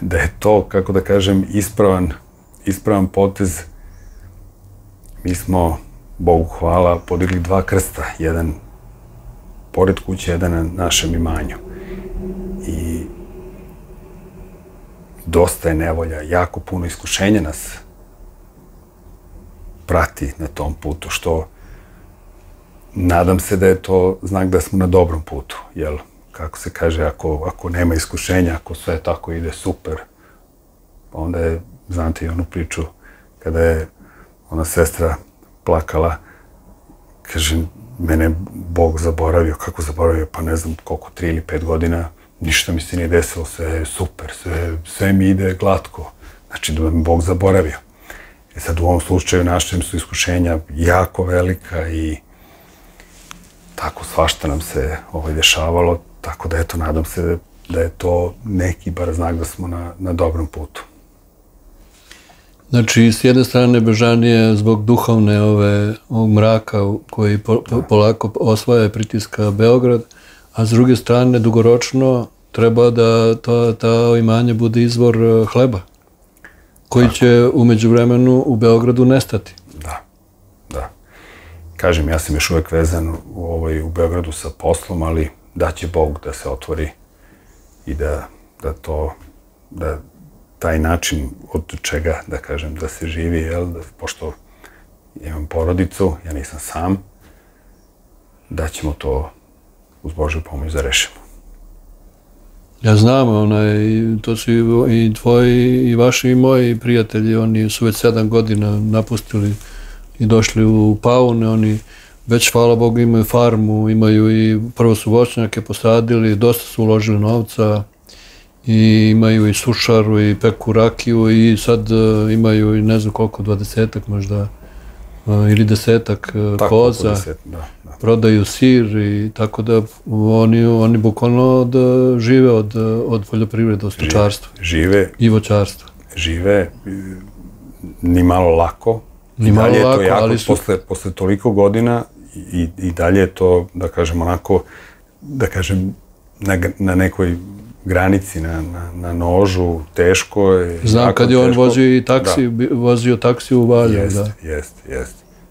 Da je to, kako da kažem, ispravan potez. Mi smo, Bogu hvala, podigli dva krsta. Jedan pored kuće, jedan na našem imanju. I dosta je nevolja, jako puno iskušenja nas prati na tom putu, što nadam se da je to znak da smo na dobrom putu, jer kako se kaže, ako nema iskušenja, ako sve tako ide super, onda je, znate i onu priču, kada je ona sestra plakala, kaže, mene Bog zaboravio, kako zaboravio, pa ne znam koliko, 3 ili 5 godina, ništa mi se nije desilo, sve je super, sve mi ide glatko, znači da me Bog zaboravio. E sad u ovom slučaju našem su iskušenja jako velika i tako svašta nam se dešavalo, tako da eto, nadam se da je to neki bar znak da smo na dobrom putu. Znači, s jedne strane, bežanje zbog duhovne ovog mraka koji polako osvaja i pritiska Beograd, a s druge strane, dugoročno treba da ta imanje bude izvor hleba, koji će u međuvremenu u Beogradu nestati. Da, da. Kažem, ja sam još uvek vezan u Beogradu sa poslom, ali daće Bog da se otvori i da to, da taj način od čega, da kažem, da se živi, jel, pošto imam porodicu, ja nisam sam, da ćemo to uz Božju pomoć da rešimo. Ja znam, to su i tvoji, i vaši, i moji prijatelji, oni su već 7 godina napustili i došli u Paune, oni već, hvala Bogu, imaju farmu, imaju i prvo su voćnjake posadili, dosta su uložili novca, i imaju i sušaru, i peku rakiju, i sad imaju i ne znam koliko, 20-ak možda, ili 10-ak koza, prodaju sir i tako da oni bukvalno žive od poljoprivreda, od stočarstva i voćarstva. Žive, ni malo lako, i dalje je to jako, posle toliko godina i dalje je to, da kažem, onako, da kažem, na nekoj granici, na nožu, teško je. Znam, kad je on vozio taksi u Valjevu.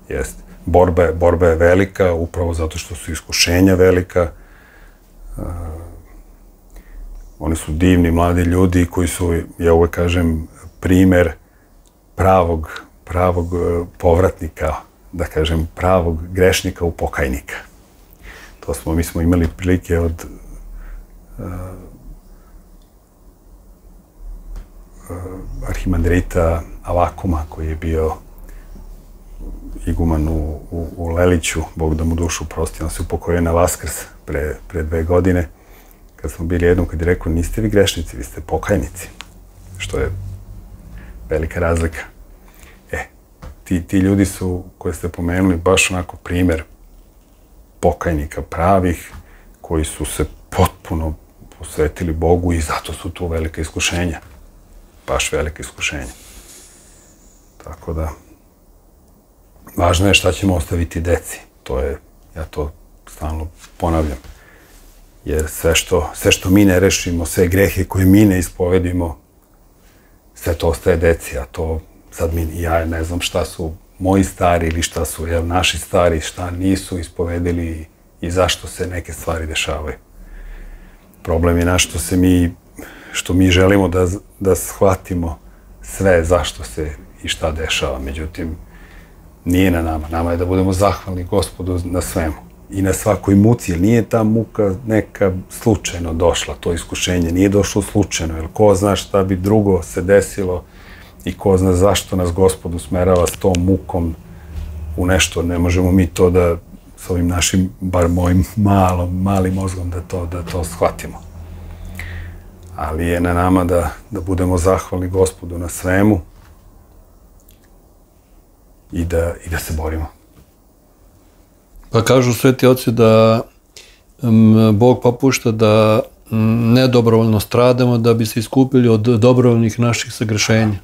Jest. Borba je velika, upravo zato što su iskušenja velika. Oni su divni, mladi ljudi koji su, ja uvek kažem, primer pravog povratnika, da kažem, pravog grešnika u pokajnika. Mi smo imali prilike od Arhimandrita Avakuma, koji je bio iguman u Leliću, Bog da mu dušu prosti, on se upokojio na Vaskrs pre 2 godine, kad smo bili jednom, kad je rekao, niste vi grešnici, vi ste pokajnici, što je velika razlika. Ti ljudi su, koje ste pomenuli, baš onako primer pokajnika pravih, koji su se potpuno posvetili Bogu i zato su tu velike iskušenja. Baš velike iskušenje. Tako da, važno je šta ćemo ostaviti deci. To je, ja to stalno ponavljam. Jer sve što mi ne rešimo, sve grehe koje mi ne ispovedimo, sve to ostaje deci. A to, sad mi, ja ne znam šta su moji stari ili šta su naši stari, šta nisu ispovedili i zašto se neke stvari dešavaju. Problem je naš što se mi želimo da shvatimo sve zašto se i šta dešava. Međutim, nije na nama. Nama je da budemo zahvalni Gospodu na svemu i na svakoj muci. Nije ta muka neka slučajno došla, to iskušenje nije došlo slučajno, jer ko zna šta bi drugo se desilo i ko zna zašto nas Gospod usmerava s tom mukom u nešto. Ne možemo mi to da s ovim našim, bar mojim malim mozgom, da to shvatimo. Ali je na nama da budemo zahvalni Gospodu na svemu i da se borimo. Pa kažu sveti oci da Bog popušta da nedobrovoljno stradamo da bi se iskupili od dobrovoljnih naših sagrešenja.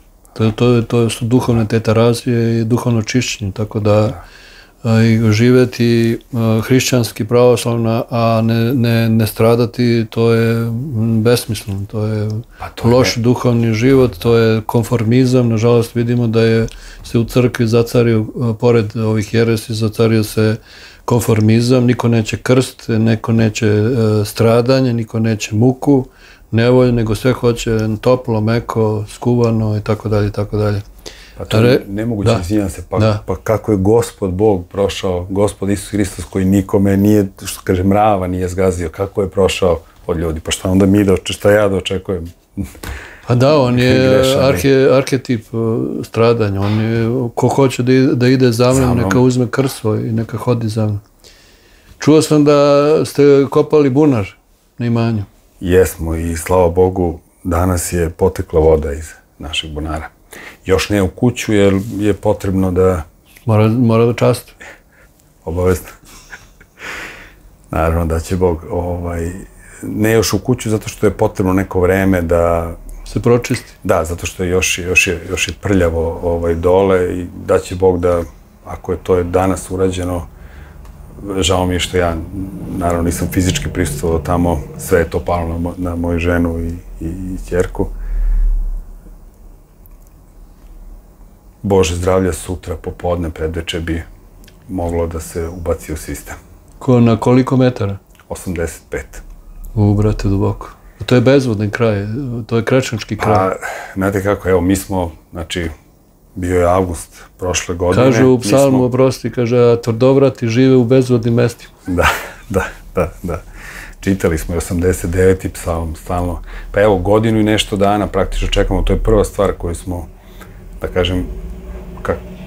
To su duhovne te terazije i duhovno čišćenje, tako da i živjeti hrišćanski pravoslavno, a ne stradati, to je besmisleno, to je loš duhovni život, to je konformizam. Nažalost vidimo da je se u crkvi zacario, pored ovih jeresi, zacario se konformizam, niko neće krst, neko neće stradanje, niko neće muku, nevolj, nego sve hoće toplo, meko, skuvano i tako dalje, i tako dalje. Pa to je nemoguće, izvinjam se, pa kako je Gospod Bog prošao, Gospod Isus Hristos koji nikome nije, što kaže, mrava nije zgazio, kako je prošao od ljudi, pa šta onda mi, šta ja da očekujem? Pa da, on je arhetip stradanja, on je, ko hoće da ide za mnom, neka uzme krst svoj i neka hodi za mnom. Čuo sam da ste kopali bunar na imanju. Jesmo i slava Bogu, danas je potekla voda iz našeg bunara. Još ne u kuću, jer je potrebno da... Mora da čast. Obavezno. Naravno da će Bog... Ne još u kuću, zato što je potrebno neko vreme da... Se pročisti. Da, zato što je još prljavo dole i da će Bog da, ako je to danas urađeno, žao mi je što ja, naravno, nisam fizički prisustvovao tamo, sve je to palo na moju ženu i ćerku. Bože zdravlja, sutra popodne, predveče bi moglo da se ubaci u sistem. Na koliko metara? 85. Brate, duboko. To je bezvodni kraj, to je krečnički kraj. Pa, znate kako, evo, mi smo, znači, bio je avgust prošle godine. Kaže u psalmu, oprosti, kaže, tvrdovrati žive u bezvodnim mestima. Da. Čitali smo i 89. psalm stalno. Pa evo, godinu i nešto dana praktično čekamo, to je prva stvar koju smo, da kažem,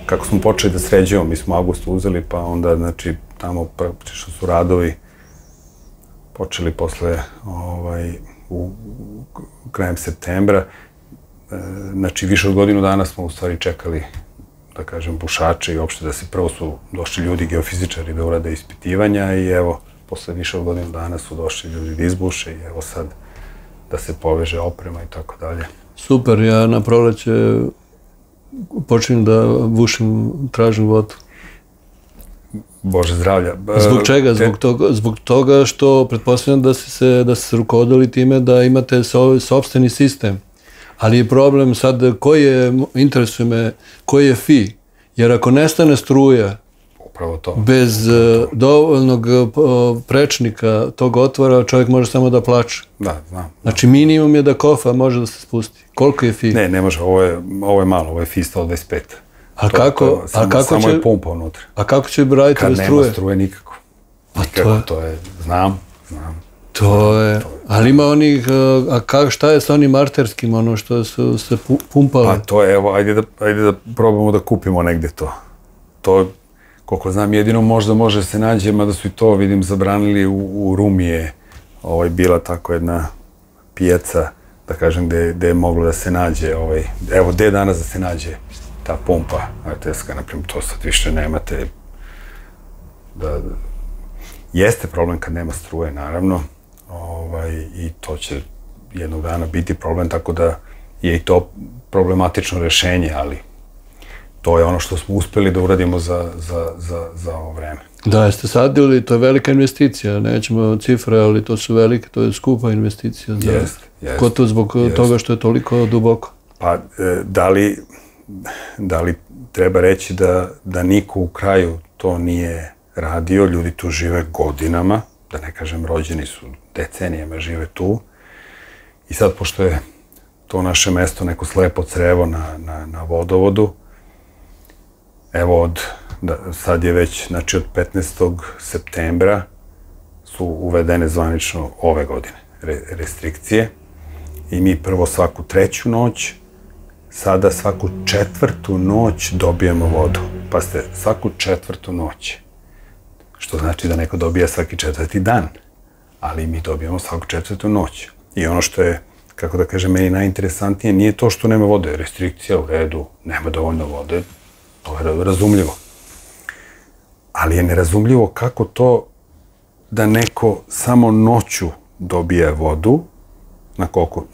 kako smo počeli da sređujemo, mi smo avgust uzeli, pa onda, znači, tamo praktično su radovi počeli posle, krajem septembra, znači više od godinu dana smo u stvari čekali, da kažem, bušače i uopšte da se prvo su došli ljudi, geofizičari, da urade ispitivanja i evo, posle više od godinu dana su došli ljudi da izbuše i evo sad da se poveže oprema i tako dalje. Super, ja na proleće počinjem da bušim, tražim vodu. Bože zdravlja. Zbog čega? Zbog toga što pretpostavljam da ste se rukovodili time da imate sopstveni sistem. Ali je problem sad, koji je, interesuje me, koji je fi? Jer ako nestane struja bez dovoljnog prečnika tog otvora, čovjek može samo da plače. Da, znam. Znači minimum je da kofa može da se spusti. Koliko je fi? Ne, ne može, ovo je malo, ovo je fi 125. Samo je pumpa unutra. A kako će raditi ove struje? Kad nema struje nikako. To je, znam. To je, ali ima onih, a šta je sa onim arterskim, ono što su se pumpale? Pa to je, evo, ajde da probamo da kupimo negde to. To, koliko znam, jedino možda može se nađe, mada su i to, vidim, zabranili u Rumije. Ovo je bila tako jedna pijaca, da kažem, gde je moglo da se nađe, evo, gde je danas da se nađe ta pumpa arterska, naprimjer, to sad više nemate. Jeste problem kad nema struje, naravno. I to će jednog dana biti problem, tako da je i to problematično rješenje, ali to je ono što smo uspeli da uradimo za ovo vreme. Da, jeste sadili, to je velika investicija, nećemo cifre, ali to su velike, to je skupa investicija. Ko to zbog toga što je toliko duboko? Pa, da li treba reći da niko u kraju to nije radio, ljudi tu žive godinama, da ne kažem, rođeni su decenijama, žive tu. I sad, pošto je to naše mesto neko slepo crevo na vodovodu, evo, sad je već, znači, od 15. septembra su uvedene zvanično ove godine restrikcije i mi prvo svaku treću noć, sada svaku četvrtu noć dobijemo vodu. Pa ste, svaku četvrtu noć, što znači da neko dobija svaki četvrti dan, ali mi dobijamo svaku četvrtu noć. I ono što je, kako da kažem, meni najinteresantnije, nije to što nema vode, restrikcija u redu, nema dovoljno vode, to je razumljivo. Ali je nerazumljivo kako to da neko samo noću dobije vodu,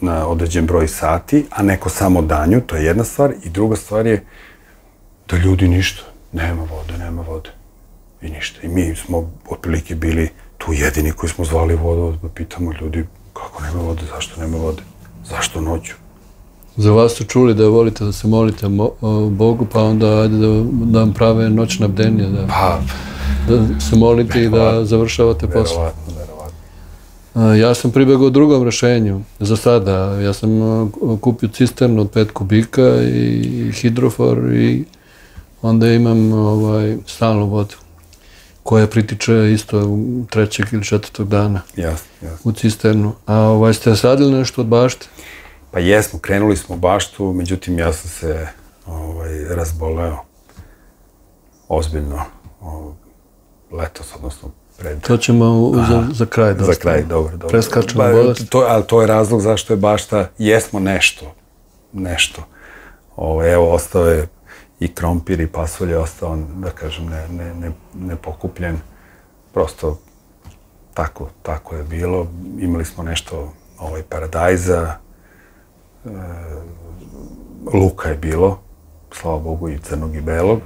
na određen broj sati, a neko samo danju, to je jedna stvar, i druga stvar je da ljudi ništa, nema vode. i ništa. I mi smo otprilike bili tu jedini koji smo zvali vodovod, pa pitamo ljudi kako nema vode, zašto nema vode, zašto noću. Za vas su čuli da volite, da se molite Bogu, pa onda ajde da vam prave noćna bdenja, da se molite i da završavate posao. Verovatno, verovatno. Ja sam pribegao drugom rešenju, za sada. Ja sam kupio cisternu od 5 kubika i hidrofor i onda imam stalnu vodu koja pritiče isto 3. ili 4. dana u cisternu. A ste sadili nešto od bašte? Pa jesmo, krenuli smo baštu, međutim ja sam se razboleo ozbiljno letos, odnosno pred... To ćemo za kraj dosta. Za kraj, dobro, dobro. Preskačemo bolest. Ali to je razlog zašto je bašta, jesmo nešto. Evo, ostao je i krompir i pasulj je ostao, da kažem, nepokupljen. Prosto tako je bilo. Imali smo nešto paradajza, luka je bilo, slava Bogu, i crnog i belog,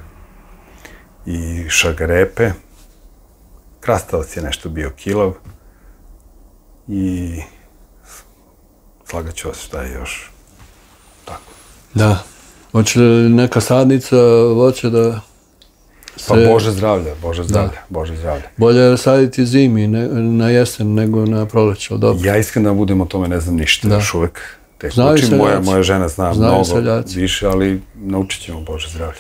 i šagarepe, krastavac je nešto bio kilav i slagaću vas šta je još tako. Da, hoće li neka sadnica voće da... Pa Bože zdravlja, Bože zdravlja, Bože zdravlja. Bolje je saditi zimi, na jesen, nego na proleće, dobro. Ja iskreno da budem o tome, ne znam ništa, još uvek. Moja žena zna mnogo više, ali naučit ćemo, Bože zdravlje.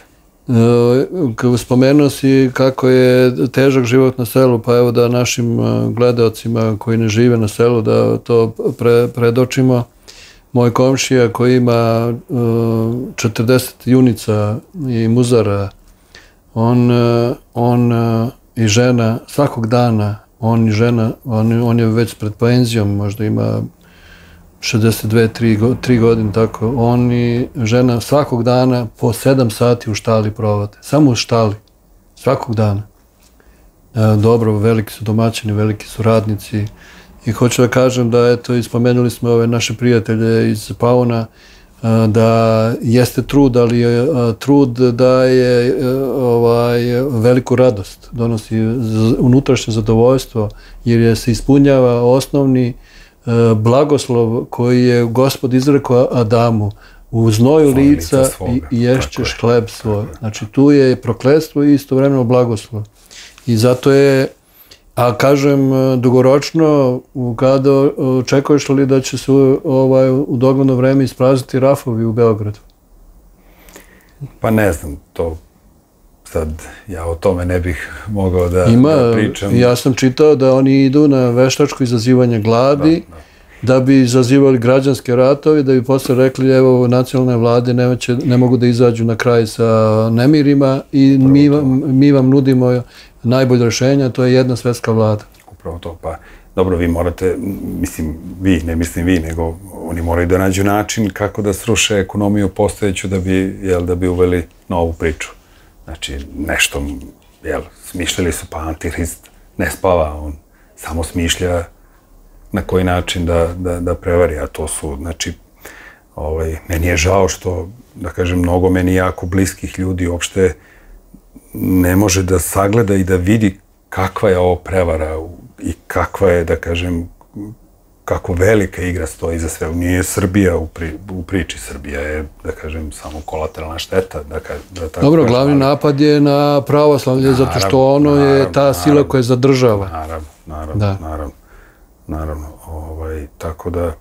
Spomenuo si kako je težak život na selu, pa evo da našim gledaocima koji ne žive na selu da to predočimo. Moj komšija koji ima 40 junica i muzara, on i žena svakog dana, on je već pred penzijom, možda ima 62-3 godine, tako, on i žena svakog dana po 7 sati u štali provode. Samo u štali. Svakog dana. Dobro, veliki su domaćini, veliki su radnici. I hoću da kažem da, eto, ispomenuli smo ove naše prijatelje iz Pauna, da jeste trud, ali trud daje veliku radost. Donosi unutrašnje zadovoljstvo, jer se ispunjava osnovni blagoslov koji je Gospod izrekao Adamu: u znoju lica i ješćeš hleb svoj. Znači, tu je prokletstvo i istovremeno blagoslov. I zato je, a kažem, dugoročno, kada očekuješ li da će se u dogledno vreme isprazniti rafovi u Beogradu? Pa ne znam, to... Sad, ja o tome ne bih mogao da pričam. Ja sam čitao da oni idu na veštačko izazivanje gladi, da bi izazivali građanske ratove, da bi posle rekli, evo, nacionalne vlade ne mogu da izađu na kraj sa nemirima i mi vam nudimo najbolje rešenja, to je jedna svetska vlada. Upravo to, pa dobro, vi morate, mislim, vi, ne mislim vi, nego oni moraju da nađu način kako da sruše ekonomiju postojeću da bi uveli novu priču. Znači, nešto, jel, smišljali su, pa Antihrist ne spava, on samo smišlja na koji način da prevari, a to su, znači, meni je žao što, da kažem, mnogo meni jako bliskih ljudi uopšte ne može da sagleda i da vidi kakva je ovo prevara i kakva je, da kažem, kako velika igra stoji iza sve. Nije Srbija u priči. Srbija je, da kažem, samo kolateralna šteta. Dobro, glavni napad je na pravoslavlje, zato što ono je ta sila koja zadržava. Naravno. Tako da,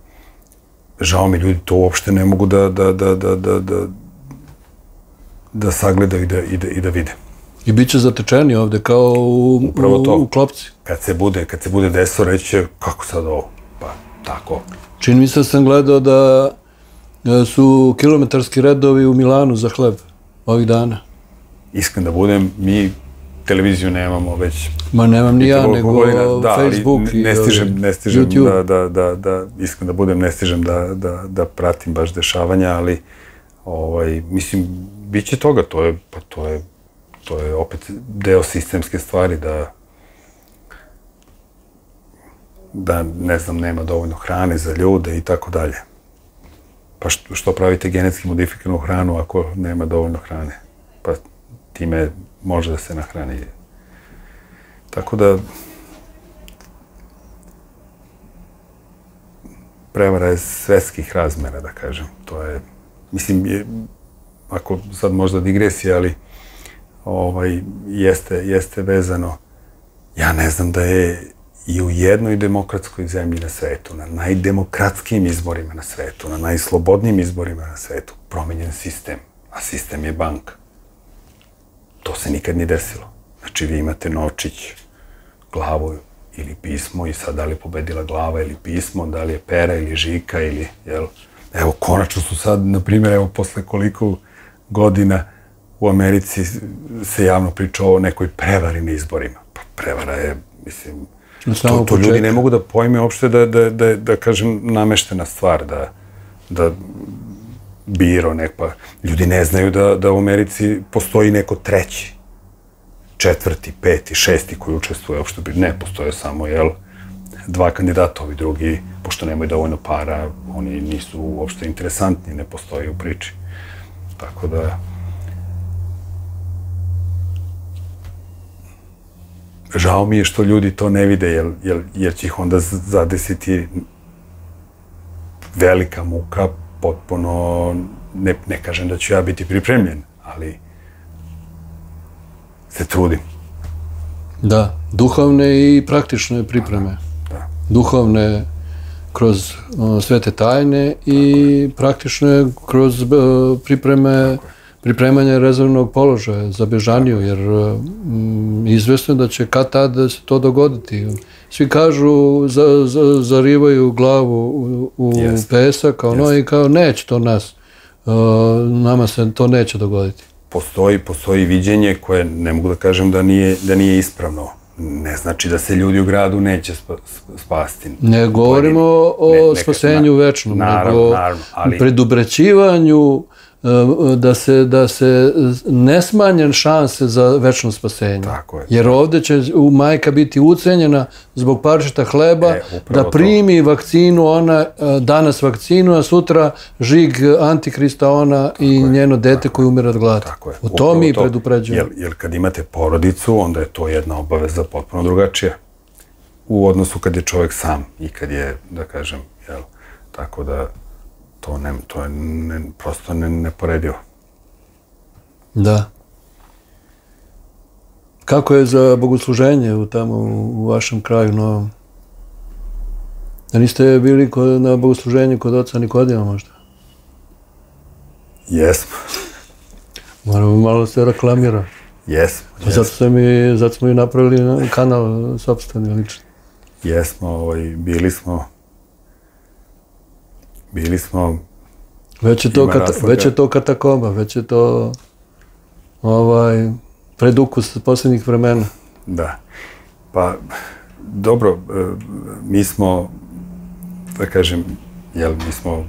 žao mi, ljudi to uopšte ne mogu da sagledaju i da vide. I bit će zatečeni ovde, kao u klopci. Kad se bude deso, reći će, kako sad ovo? Tako. Čini mi se da sam gledao da su kilometarski redovi u Milanu za hleb ovih dana. Iskreno da budem, mi televiziju nemamo već... Ma nemam ni ja, nego Facebook i YouTube. Da, iskreno da budem, ne stižem da pratim baš dešavanja, ali mislim, bit će toga, to je opet deo sistemske stvari da, ne znam, nema dovoljno hrane za ljude i tako dalje. Pa što pravite genetski modifikanu hranu ako nema dovoljno hrane? Pa time može da se nahrani Tako da, prevara je svetskih razmera, da kažem. To je, mislim, ako sad možda digresija, ali jeste vezano, ja ne znam da je i u jednoj demokratskoj zemlji na svetu, na najdemokratskijim izborima na svetu, na najslobodnijim izborima na svetu, promenjen sistem, a sistem je banka. To se nikad nije desilo. Znači, vi imate novčić, glavu ili pismo i sad da li je pobedila glava ili pismo, da li je pera ili žika ili, jel? Evo, konačno su sad, na primjer, evo, posle koliko godina u Americi se javno priča o nekoj prevari na izborima. Pa prevara je, mislim, to ljudi ne mogu da pojme uopšte da kažem nameštena stvar, da biro nekpa. Ljudi ne znaju da u Americi postoji neko treći, četvrti, peti, šesti koji učestvuje uopšte. Ne, postoje samo, jel, dva kandidata, ovi drugi, pošto nemaju dovoljno para, oni nisu uopšte interesantni, ne postoje u priči. Tako da... Žao mi je što ljudi to ne vide, jer će ih onda zadesiti velika muka, potpuno, ne kažem da ću ja biti pripremljen, ali se trudim. Da, duhovne i praktične pripreme. Duhovne kroz svete tajne i praktične kroz pripreme pripremanje rezervnog položaja za bežaniju, jer izvesno je da će kad tad se to dogoditi. Svi kažu, zarivaju glavu u pesak, i kao neće to nas, nama se to neće dogoditi. Postoji viđenje koje ne mogu da kažem da nije ispravno. Ne znači da se ljudi u gradu neće spasti. Ne govorimo o spasenju večnom, nego predubrećivanju da se ne smanjen šanse za večno spasenje. Jer ovdje će majka biti ucenjena zbog parčeta hleba da primi vakcinu, ona danas vakcinu, a sutra žig antikrista ona i njeno dete koji umira od glada. U to mi predupređujemo. Jer kad imate porodicu, onda je to jedna obaveza potpuno drugačija u odnosu kad je čovjek sam i kad je, da kažem, tako da to je prosto neporedio. Da. Kako je za bogosluženje tamo u vašem kraju novom? Da niste bili na bogosluženju kod oca Nikodima možda? Jesmo. Moramo malo se reklamirati. Jesmo. Zato smo i napravili kanal sopstveni lični. Jesmo, bili smo... Već je to katakomba, već je to predukus posljednjih vremena. Da. Pa, dobro, mi smo, da kažem, mi smo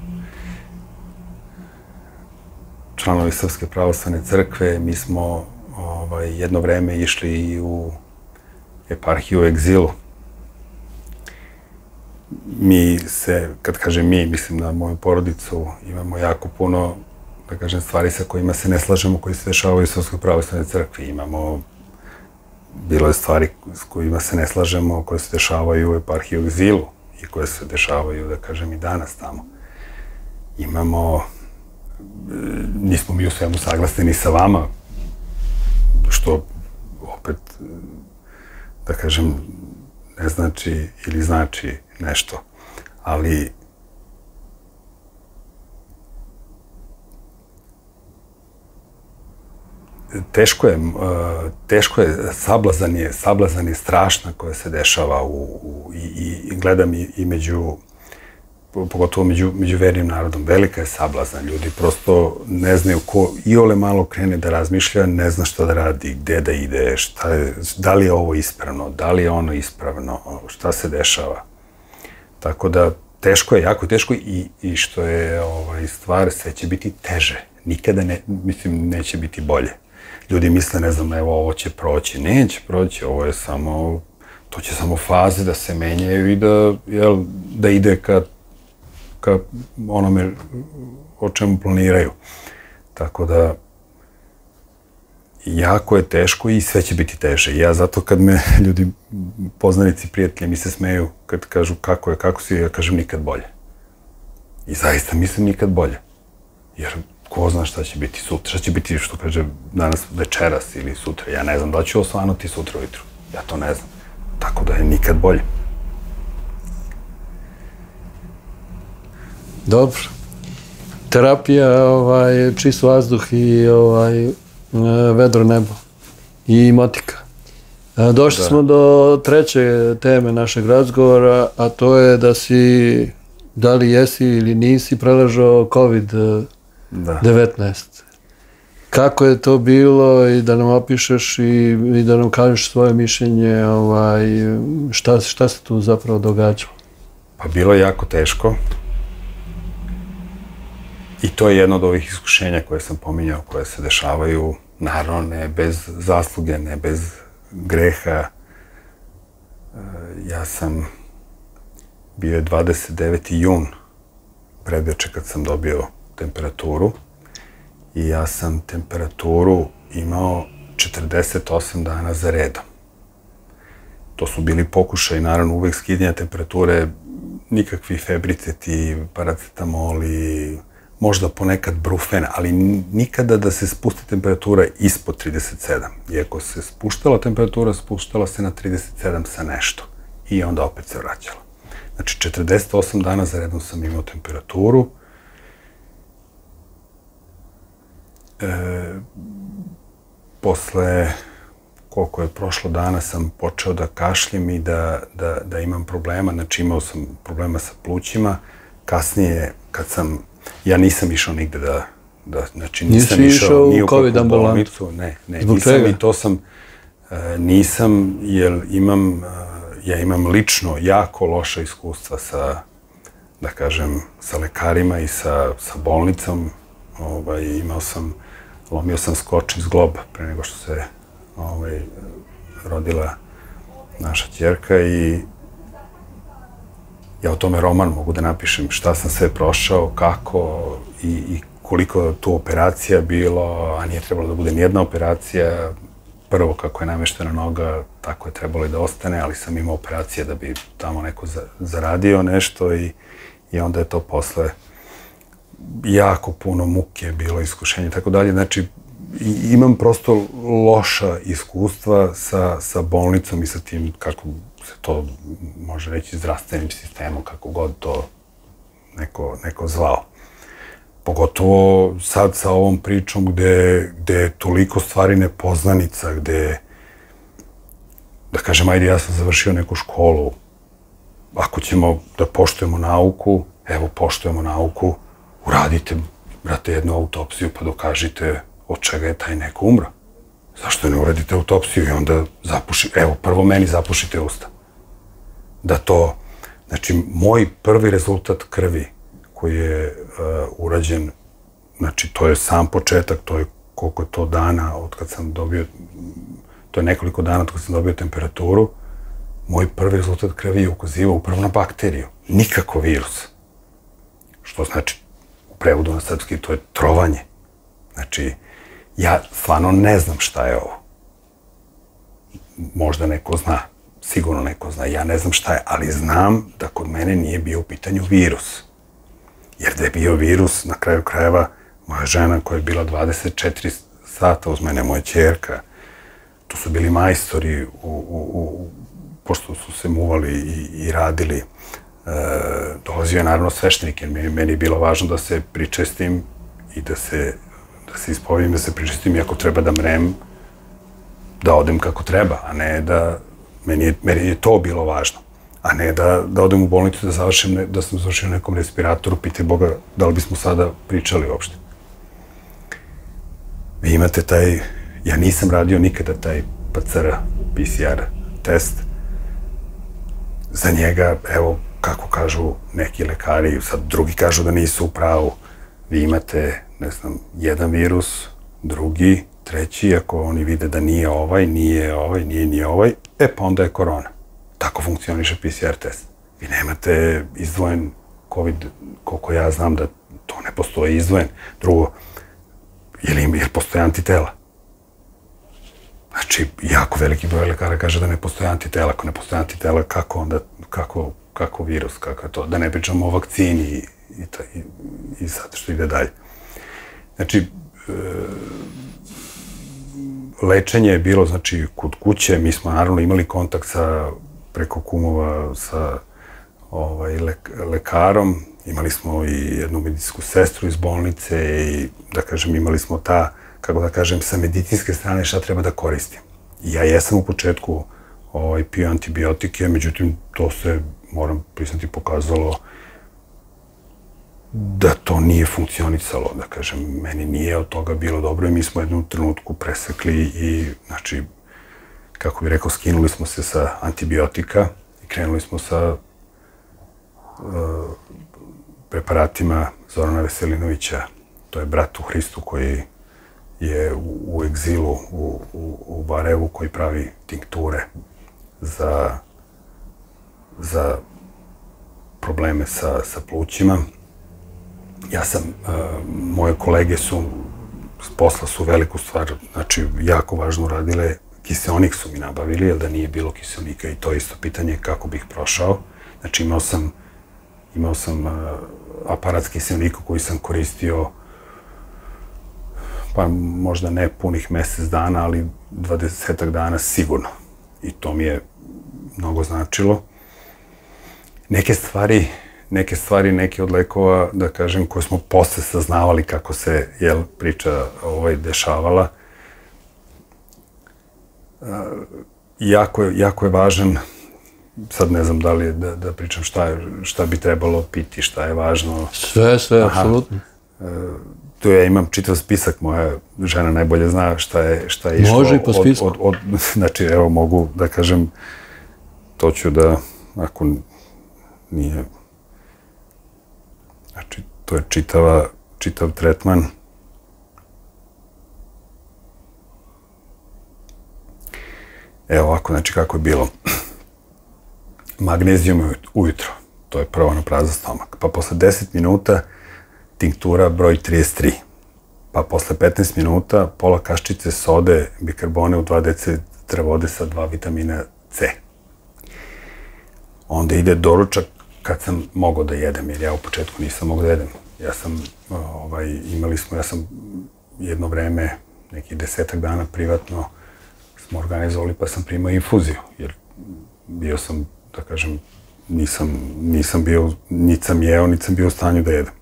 članovi Srpske pravoslavne crkve, mi smo jedno vreme išli i u eparhiju u egzilu. Mi se, kad kažem mi, mislim na moju porodicu, imamo jako puno, da kažem, stvari sa kojima se ne slažemo, koji se dešavaju u Srpskoj pravoslavnoj crkvi. Imamo, bilo je stvari s kojima se ne slažemo, koje se dešavaju u eparhiji u egzilu i koje se dešavaju, da kažem, i danas tamo. Imamo, nismo mi u svemu saglasni ni sa vama, što opet, da kažem, ne znači ili znači nešto, ali teško je, sablazan je strašna koja se dešava i gledam i među, pogotovo među vernim narodom, velika je sablazan, ljudi prosto ne znaju ko iole malo krene da razmišlja, ne zna šta da radi, gde da ide, da li je ovo ispravno, da li je ono ispravno, šta se dešava. Tako da, teško je, jako teško i što je stvar, sve će biti teže. Nikada neće biti bolje. Ljudi misle, ne znam, evo, ovo će proći. Neće proći, ovo je samo, to će samo faze da se menjaju i da ide ka onome o čemu planiraju. Tako da, jako je teško i sve će biti teže. Ja zato kad me ljudi, poznanici, prijatelji, mi se smeju kad kažu kako je, kako si, ja kažem nikad bolje. I zaista mislim nikad bolje. Jer ko zna šta će biti sutra, šta će biti što kaže danas večeras ili sutra. Ja ne znam da ću osvanuti sutra ujutru. Ja to ne znam. Tako da je nikad bolje. Dobro. Terapija, čist vazduh i vedro nebo i motika. Došli smo do treće teme našeg razgovora, a to je da si, da li jesi ili nisi preležao COVID-19. Kako je to bilo i da nam opišeš i da nam kažeš svoje mišljenje, šta se tu zapravo događalo? Pa bilo je jako teško. I to je jedno od ovih iskušenja koje sam pominjao, koje se dešavaju, naravno ne bez zasluge, ne bez greha. Ja sam bio 29. jun predveče kad sam dobio temperaturu i ja sam temperaturu imao 48 dana za redom. To su bili pokušaj, naravno uvek skidanja temperature, nikakvi febriceti, paracetamoli, možda ponekad brufen, ali nikada da se spusti temperatura ispod 37. Iako se spuštala temperatura, spuštala se na 37 sa nešto. I onda opet se vraćala. Znači, 48 dana za redom sam imao temperaturu. Posle koliko je prošlo dana sam počeo da kašljem i da imam problema. Znači, imao sam problema sa plućima. Kasnije, kad sam ja nisam išao nigde da, znači nisam išao ni u COVID ambulantu, ne, nisam i to sam, nisam, jer imam, ja imam lično jako loša iskustva sa, da kažem, sa lekarima i sa bolnicom, lomio sam skoč iz globa pre nego što se rodila naša ćerka i ja o tome roman mogu da napišem šta sam sve prošao, kako i koliko tu operacija bilo, a nije trebalo da bude nijedna operacija. Prvo kako je nameštena noga, tako je trebalo i da ostane, ali sam imao operacije da bi tamo neko zaradio nešto i onda je to posle jako puno muke bilo, iskušenje i tako dalje. Znači, imam prosto loša iskustva sa bolnicom i sa tim kako se to može reći zdravstvenim sistemom, kako god to neko zvao. Pogotovo sad sa ovom pričom gde je toliko stvari nepoznanica, gde, da kažem, ajde ja sam završio neku školu, ako ćemo da poštujemo nauku, evo poštujemo nauku, uradite, brate, jednu autopsiju pa dokažite od čega je taj neko umro. Zašto ne uradite autopsiju i onda zapušite, evo prvo meni zapušite usta. Da to, znači moj prvi rezultat krvi koji je urađen, znači to je sam početak, to je koliko je to dana od kad sam dobio, to je nekoliko dana od kad sam dobio temperaturu, moj prvi rezultat krvi je ukazivao upravo na bakteriju, nikako virus. Što znači, u prevodu na srpski, to je trovanje. Znači, ja stvarno ne znam šta je ovo. Možda neko zna, sigurno neko zna, ja ne znam šta je, ali znam da kod mene nije bio u pitanju virus. Jer da je bio virus, na kraju krajeva, moja žena koja je bila 24 sata uz mene, moja ćerka, tu su bili majstori, pošto su se muvali i radili, dolazio je naravno sveštenik, jer meni je bilo važno da se pričestim i da se ispovijem, da se pričestim i ako treba da mrem, da odem kako treba, a ne da, meni je to bilo važno, a ne da odem u bolnicu, da sam završio nekom respiratoru, pitaj Boga da li bismo sada pričali uopšte. Vi imate taj, ja nisam radio nikada taj PCR test, za njega, evo, kako kažu neki lekari, sad drugi kažu da nisu u pravu, vi imate, ne znam, jedan virus, drugi, treći, ako oni vide da nije ovaj, nije ovaj, pa onda je korona. Tako funkcioniše PCR test. Vi nemate izdvojen COVID, koliko ja znam da to ne postoji izdvojen. Drugo, jer postoje antitela. Znači, jako veliki broj lekara kaže da ne postoje antitela. Ako ne postoje antitela, kako onda, kako virus, kako je to? Da ne pričamo o vakcini i sad što ide dalje. Znači, lečenje je bilo, znači, kod kuće. Mi smo, naravno, imali kontakt preko kumova sa lekarom. Imali smo i jednu medicinsku sestru iz bolnice i, da kažem, imali smo ta, kako da kažem, sa medicinske strane šta treba da koristim. Ja jesam u početku pio antibiotike, međutim, to se, moram priznati, pokazalo da to nije funkcionisalo, da kažem, meni nije od toga bilo dobro i mi smo jednu trenutku presekli i, znači, kako bih rekao, skinuli smo se sa antibiotika i krenuli smo sa preparatima Zorana Veselinovića. To je brat u Hristu koji je u egzilu u Varevu, koji pravi tinkture za probleme sa plućima. Ja sam, moje kolege su, s posla su veliku stvar, znači jako važno radile, kiseonik su mi nabavili, jer da nije bilo kiseonika i to je isto pitanje kako bih prošao. Znači imao sam aparat s kiseonikom koji sam koristio, pa možda ne punih mjesec dana, ali 20-ak dana sigurno. I to mi je mnogo značilo. Neke stvari, neke od lekova, da kažem, koje smo posle saznavali kako se, jel, priča dešavala. Jako je važan, sad ne znam da li je da pričam šta bi trebalo piti, šta je važno. Sve, apsolutno. Tu ja imam čitav spisak, moja žena najbolje zna šta je išlo. Može i po spisku. Znači, evo, mogu da kažem, to ću da, ako nije... Znači, to je čitav tretman. Evo ovako, znači, kako je bilo. Magnezijum ujutro, to je prvo na prazan stomak. Pa posle 10 minuta tinktura broj 33. Pa posle 15 minuta pola kaščice sode bikarbone u 2 decilitra vode sa 2 vitamina C. Onda ide doručak, kad sam mogao da jedem, jer ja u početku nisam mogao da jedem. Ja sam jedno vreme, nekih 10-ak dana privatno smo organizovali, pa sam primao infuziju, jer bio sam, da kažem, nisam jeo, nisam bio u stanju da jedem.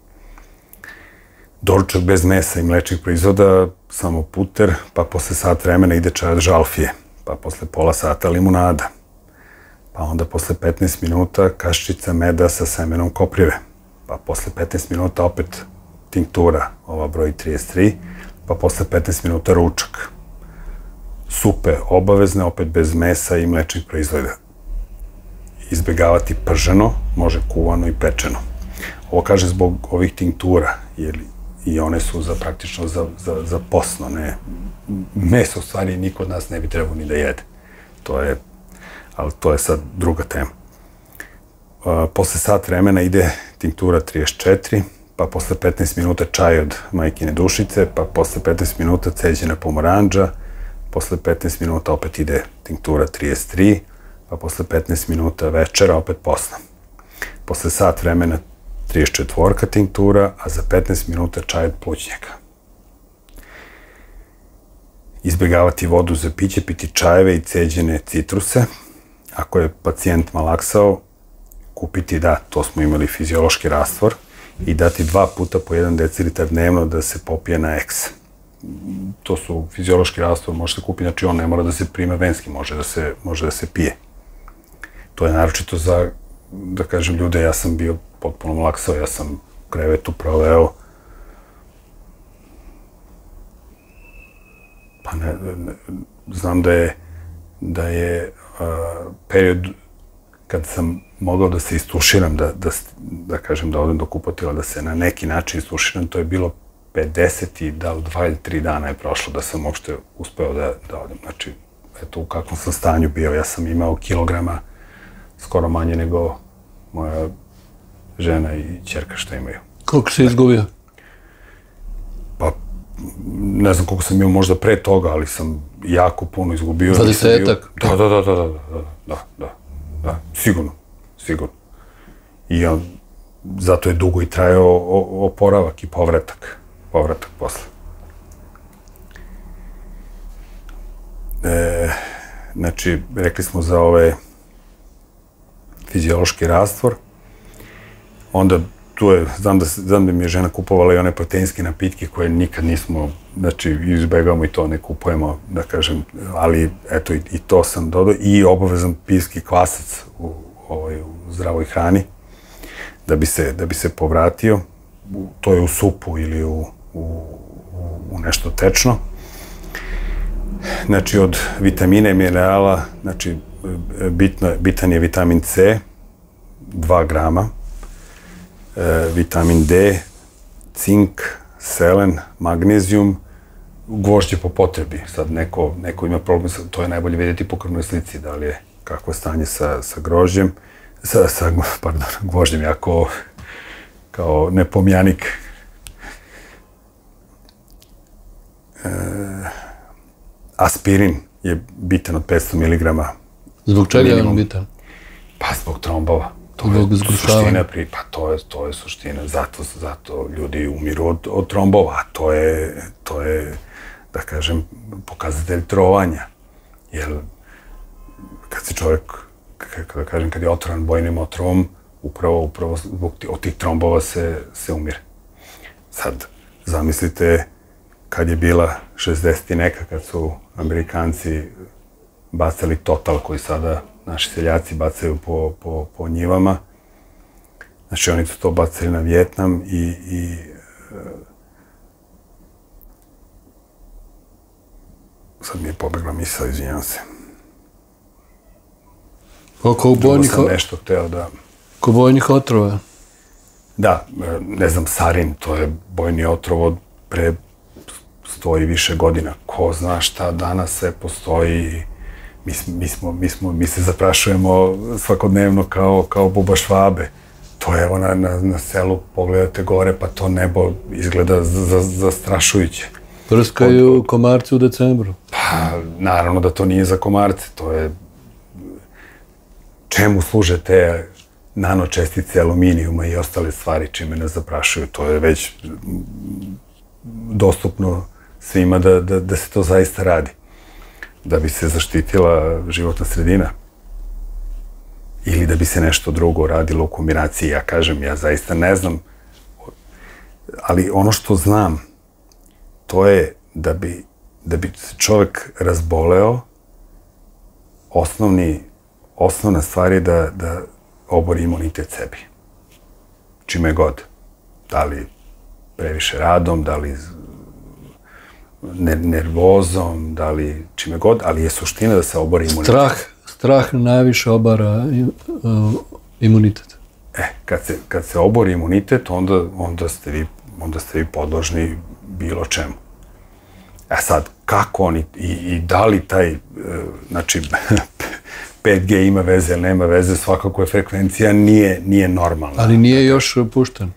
Doručak bez mesa i mlečnih proizvoda, samo puter, pa posle sat vremena ide čaj od žalfije, pa posle pola sata limunada, pa onda posle 15 minuta kaščica meda sa semenom koprive, pa posle 15 minuta opet tinktura, ova broj 33, pa posle 15 minuta ručak. Supe obavezne, opet bez mesa i mlečnih proizvoda. Izbjegavati prženo, može kuvano i pečeno. Ovo kažem zbog ovih tinktura, jer i one su praktično za posno, ne. Meso, u stvari, niko od nas ne bi trebao ni da jede. Ali to je sad druga tema. Posle sat vremena ide tinktura 34, pa posle 15 minuta čaj od majkine dušice, pa posle 15 minuta ceđena pomoranđa, posle 15 minuta opet ide tinktura 33, pa posle 15 minuta večera opet posna. Posle sat vremena 34 tinktura, a za 15 minuta čaj od plućnjaka. Izbjegavati vodu za piće, piti čajeve i ceđene citruse. Ako je pacijent malaksao, kupiti, da, to smo imali fiziološki rastvor, i dati 2 puta po 1 decilitar dnevno da se popije na eks. To su fiziološki rastvor, može se kupiti, znači on ne mora da se prima venski, može da se pije. To je naročito za, da kažem, ljude. Ja sam bio potpuno malaksao, ja sam u krevetu proveo, pa ne, znam da je period kad sam mogao da se istuširam, da kažem, da odem do kupatila, da se na neki način istuširam, to je bilo 50 i da li 2 ili 3 dana je prošlo da sam uopšte uspeo da odem. Znači, eto u kakvom sam stanju bio. Ja sam imao kilograma skoro manje nego moja žena i ćerka što imaju. Koliko si izgubio? Pa ne znam koliko sam imao možda pre toga, ali sam jako puno izgubio. Za desetak? Da, sigurno. I zato je dugo i trajao oporavak i povratak posle. Znači, rekli smo za ove fiziološki rastvor, onda tu je, znam da mi je žena kupovala i one proteinske napitke koje nikad nismo, znači izbegavamo i to, ne kupujemo, da kažem, ali eto i to sam dodao i obavezan pivski kvasac u zdravoj hrani da bi se povratio, to je u supu ili u nešto tečno. Znači od vitamina i minerala, znači bitan je vitamin C, 2 grama, vitamin D, cink, selen, magnezijum, gvožđe po potrebi. Sad neko ima problem, to je najbolje vidjeti po krvnoj slici, da li je kakvo stanje sa grožđem, sa gvožđem, jako kao nepomjanik. Aspirin je bitan od 500 mg. Zbog čega je on bitan? Pa zbog trombova. To je suština, zato ljudi umiru od trombova, a to je, da kažem, pokazatelj trovanja. Jer kad se čovjek, kada kažem, kad je otrovan bojnim otrovom, upravo zbog tih trombova se umire. Sad, zamislite kad je bila 60-ti neka, kad su Amerikanci bacali total koji sada naši seljaci bacaju po njivama. Znači, oni su to bacali na Vijetnam i sad mi je pobegla misao, izvinjam se. Oko bojnih otrova? Da, ne znam, sarin, to je bojni otrov od pre 100 i više godina. Ko zna šta danas sve postoji. Mi se zaprašujemo svakodnevno kao bubašvabe. To je, evo, na selu pogledate gore, pa to nebo izgleda zastrašujuće. Prskaju komarci u decembru. Pa, naravno da to nije za komarce. To je... Čemu služe te nanočestice aluminijuma i ostale stvari čime nas zaprašuju? To je već dostupno svima da se to zaista radi, da bi se zaštitila životna sredina ili da bi se nešto drugo radilo u kombinaciji. Ja kažem, ja zaista ne znam, ali ono što znam, to je da bi se čovjek razboleo, osnovna stvar je da obori imunitet sebi. Čime god. Da li previše radom, da li nervozom, da li čime god, ali je suština da se obori imunitet. Strah najviše obara imunitet. Kad se obori imunitet, onda ste vi podložni bilo čemu. A sad, kako oni i da li taj, znači, 5G ima veze ili nema veze, svakako je frekvencija nije normalna. Ali nije još pušten.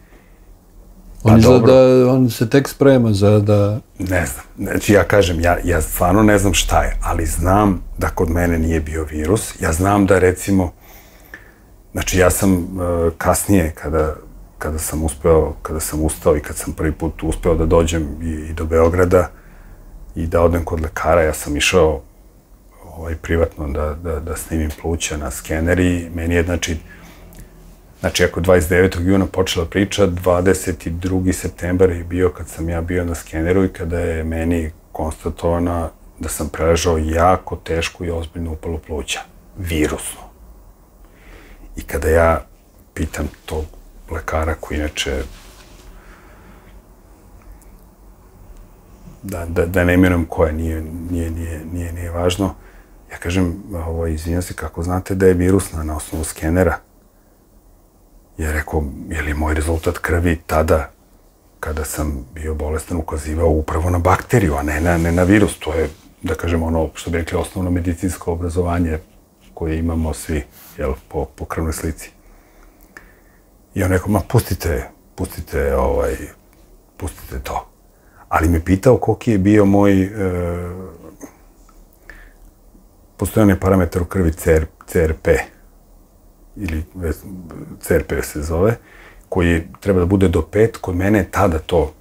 On se tek sprema za da... Ne znam. Znači, ja kažem, ja stvarno ne znam šta je, ali znam da kod mene nije bio virus. Ja znam da, recimo, znači, ja sam kasnije, kada sam ustao i kad sam prvi put uspeo da dođem i do Beograda i da odem kod lekara, ja sam išao privatno da snimim pluća na skeneri. Meni je, znači... Znači, ako 29. juna počela priča, 22. septembar je bio kad sam ja bio na skeneru i kada je meni konstatovano da sam preležao jako tešku i ozbiljnu upalu pluća, virusno. I kada ja pitam tog lekara koji inače, da ne miram koja, nije važno, ja kažem, izvinjam se, kako znate da je virusna na osnovu skenera? Je rekao, je li moj rezultat krvi tada, kada sam bio bolestan, ukazivao upravo na bakteriju, a ne na virus. To je, da kažem, ono što bi rekli osnovno medicinsko obrazovanje koje imamo svi, jel, po krvnoj slici. I on rekao, ma pustite to. ali me pitao koliki je bio moj postojani parametar u krvi CRP, ili CRP se zove, koji treba da bude do 5, kod mene je tada to,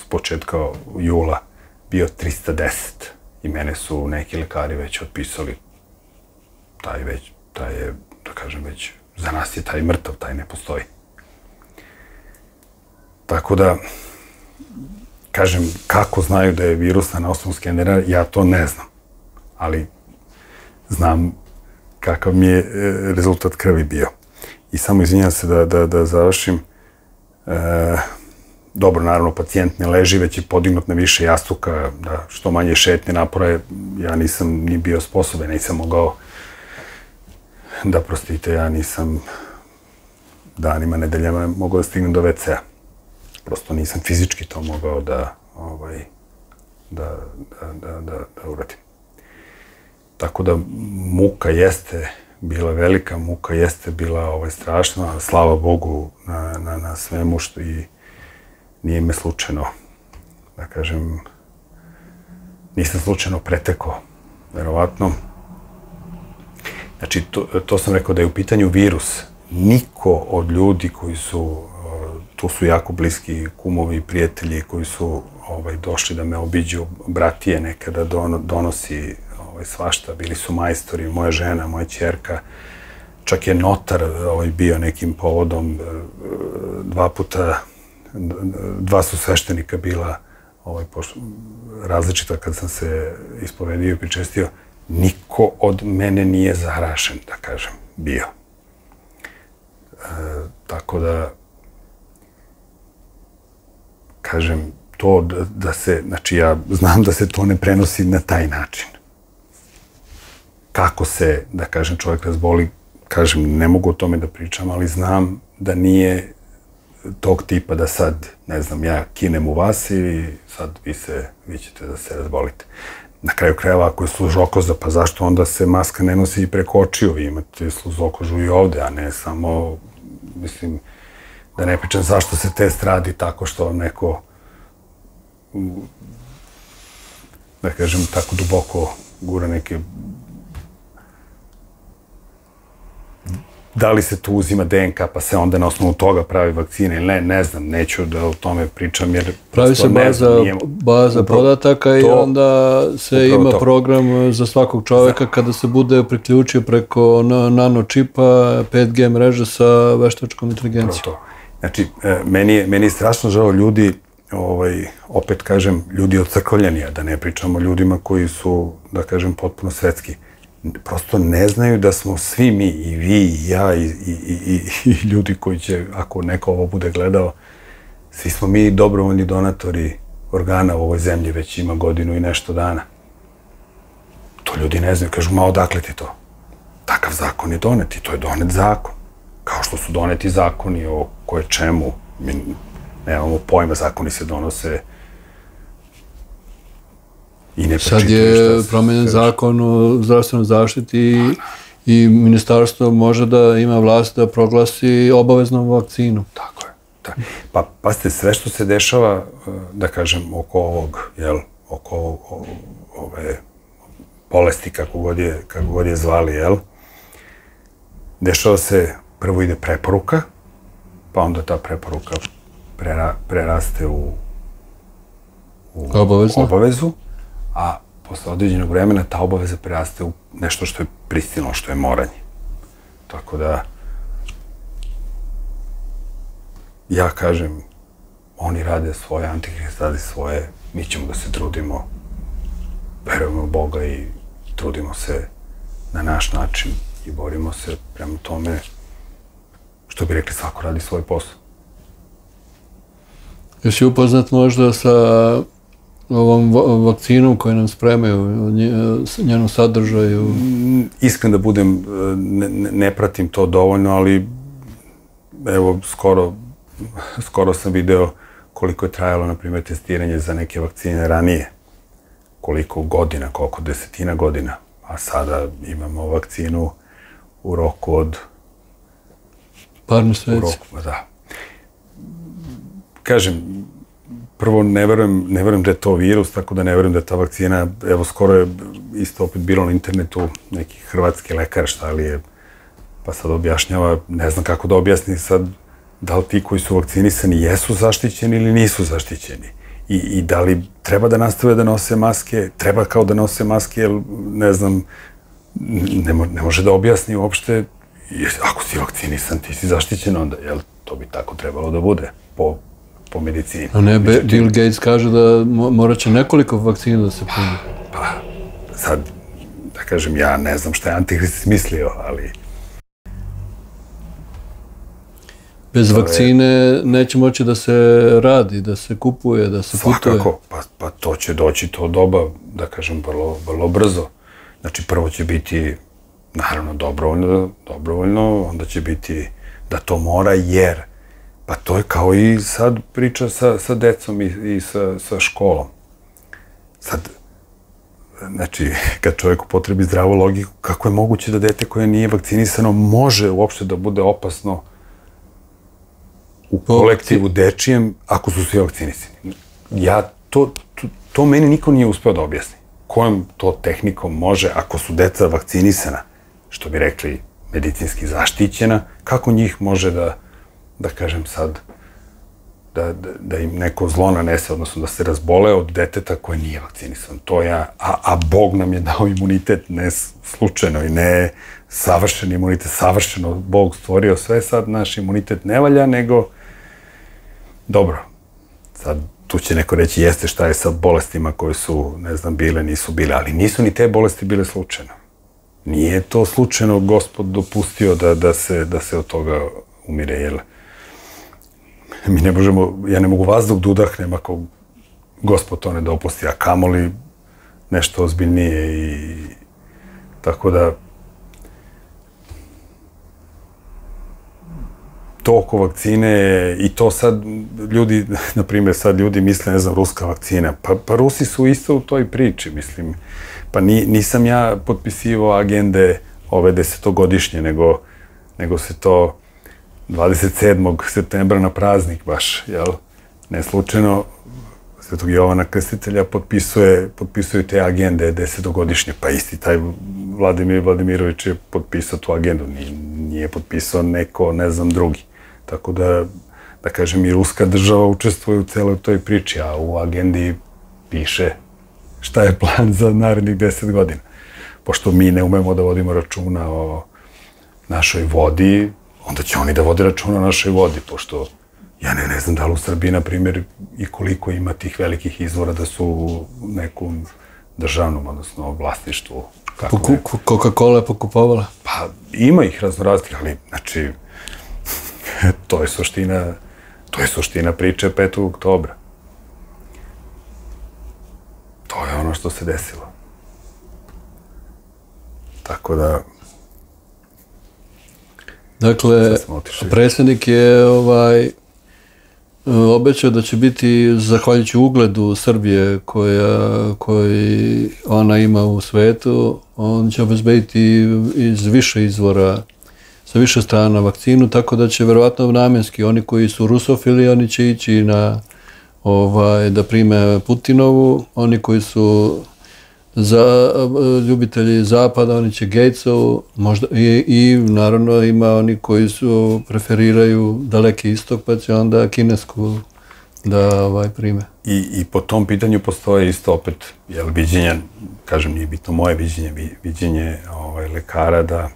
s početka jula, bio 310. I mene su neki lekari već otpisali, taj je, da kažem već, za nas je taj mrtav, taj ne postoji. Tako da, kažem, kako znaju da je virusna na osnovu skenera, ja to ne znam. Ali znam kakav mi je rezultat krvi bio. I samo izvinjam se da završim. Dobro, naravno, pacijent ne leži, već je podignut na više jastuka, da što manje šetnje napora, ja nisam ni bio sposoben, nisam mogao, da prostite, ja nisam danima, nedeljama mogao da stignem do WC-a. Prosto nisam fizički to mogao da uradim. Tako da muka jeste bila velika, muka jeste bila strašna, slava Bogu na svemu što i nije me slučajno, da kažem, nisam slučajno pretekao, verovatno. Znači, to sam rekao da je u pitanju virus. Niko od ljudi koji su, tu su jako bliski kumovi, prijatelji koji su došli da me obiđu, bratije nekada donosi svašta, bili su majstori, moja žena, moja ćerka, čak je notar bio nekim povodom, dva su sveštenika bila različita kad sam se ispovedio i pričestio, niko od mene nije zaražen, da kažem, bio. Tako da, kažem, to da se, znači ja znam da se to ne prenosi na taj način. Kako se, da kažem, čovjek razboli, kažem, ne mogu o tome da pričam, ali znam da nije tog tipa da sad, ne znam, ja kinem u vas i sad vi ćete da se razbolite. Na kraju krajeva, ako je sluzokoža, pa zašto onda se maska ne nosi i preko očiju? Vi imate sluzokožu i ovde, a ne samo, mislim, da ne pričam zašto se test radi tako što vam neko, da kažem, tako duboko gura neke... Da li se tu uzima DNK pa se onda na osnovu toga pravi vakcine ili ne, ne znam, neću da o tome pričam jer... Pravi se baza podataka i onda se ima program za svakog čoveka kada se bude priključio preko nanočipa 5G mreže sa veštačkom inteligencijom. Znači, meni je strašno žao ljudi, opet kažem, ljudi ocrkavljeni, a da ne pričamo o ljudima koji su, da kažem, potpuno svetski. Prosto ne znaju da smo svi mi, i vi, i ja, i ljudi koji će, ako neko ovo bude gledao, svi smo mi dobrovoljni donatori organa u ovoj zemlji, već ima godinu i nešto dana. To ljudi ne znaju, kažu, ma odakle ti to? Takav zakon je donet i to je donet zakon. Kao što su doneti zakoni o koje čemu, mi nemamo pojma, zakoni se donose... Sad je promenjen zakon o zdravstvenoj zaštiti i ministarstvo može da ima vlast da proglasi obaveznom vakcinu. Tako je. Pa, pazite, sve što se dešava, da kažem, oko ovog, jel, oko ove bolesti, kako god je zvali, jel, dešava se, prvo ide preporuka, pa onda ta preporuka preraste u obavezu, a posle određenog vremena ta obaveza preraste u nešto što je prisilno, što je moranje. Tako da, ja kažem, oni rade svoje, Antihrist radi svoje, mi ćemo da se trudimo, verujemo u Boga i trudimo se na naš način i borimo se prema tome, što bi rekli, svako radi svoj posao. Jesi upoznat možda sa ovom vakcinom koju nam spremaju, njenom sadržaju? Iskren da budem, ne pratim to dovoljno, ali evo, skoro sam video koliko je trajalo, na primjer, testiranje za neke vakcine ranije. Koliko godina, koliko desetina godina. A sada imamo vakcinu u roku od... par meseci. Kažem, prvo, ne verujem da je to virus, tako da ne verujem da je ta vakcina, evo skoro je isto opet bilo na internetu neki hrvatski lekar, šta li je, pa sad objašnjava, ne znam kako da objasni sad, da li ti koji su vakcinisani jesu zaštićeni ili nisu zaštićeni. I da li treba da nastave da nose maske, treba kao da nose maske, jer ne znam, ne može da objasni uopšte, ako si vakcinisan, ti si zaštićen onda, jel to bi tako trebalo da bude po medicini. A ne, Bill Gates kaže da morat će nekoliko vakcina da se puni. Pa, sad, da kažem, ja ne znam šta je Antihrist mislio, ali... Bez vakcine neće moći da se radi, da se kupuje, da se putuje. Svakako, pa to će doći to doba, da kažem, vrlo brzo. Znači, prvo će biti, naravno, dobrovoljno, onda će biti da to mora, jer, pa to je kao i sad priča sa decom i sa školom. Sad, znači, kad čovjek upotrebi zdravu logiku, kako je moguće da dete koje nije vakcinisano može uopšte da bude opasno u kolektivu dečijem, ako su svi vakcinisani? Ja, to meni niko nije uspeo da objasni. Kojom to tehnikom može, ako su deca vakcinisana, što bi rekli medicinski zaštićena, kako njih može da kažem sad, da im neko zlo nanese, odnosno da se razbole od deteta koje nije vakcinisan. To ja, a Bog nam je dao imunitet, ne slučajno i ne savršen imunitet, savršeno Bog stvorio sve, sad naš imunitet ne valja, nego dobro, sad tu će neko reći jeste šta je sa bolestima koje su, ne znam, bile, nisu bile, ali nisu ni te bolesti bile slučajno. Nije to slučajno Gospod dopustio da se od toga umire, jel? Mi ne možemo, ja ne mogu vazduh da udahnem ako Gospod to ne dopusti, a kamoli nešto ozbiljnije i tako da to oko vakcine i to sad ljudi, na primjer, sad ljudi misle, ne znam, ruska vakcina, pa Rusi su isto u toj priči, mislim, pa nisam ja potpisivao agende ove 10-godišnje, nego se to 27. septembra na praznik baš, jel? Ne slučajno, Svetog Jovana Krstitelja potpisuju te agende 10-godišnje, pa isti taj Vladimir Vladimirović je potpisao tu agendu, nije potpisao neko, ne znam, drugi. Tako da kažem, i ruska država učestvuje u celoj toj priči, a u agendi piše šta je plan za narednih 10 godina. Pošto mi ne umemo da vodimo računa o našoj vodi, onda će oni da vode računa o našoj vodi, pošto ja ne znam da li u Srbiji, na primjer, i koliko ima tih velikih izvora da su u nekom državnom, odnosno vlasništvu. Coca-Cola je pokupovala? Pa ima ih raznoraznih, ali znači, to je suština priče 5. oktobra. To je ono što se desilo. Tako da... Dakle, predsjednik je obećao da će biti, zahvaljujući ugledu Srbije koji ona ima u svetu, on će obezbediti iz više izvora, sa više strana vakcinu, tako da će verovatno namjenski, oni koji su rusofili, oni će ići da prime Putinovu, oni koji su ljubitelji Zapada, oni će Gatesovu, i naravno ima oni koji preferiraju Daleki istok, pa će onda kinesku da prime. I po tom pitanju postoje isto opet viđenje, kažem, nije bitno moje viđenje lekara da,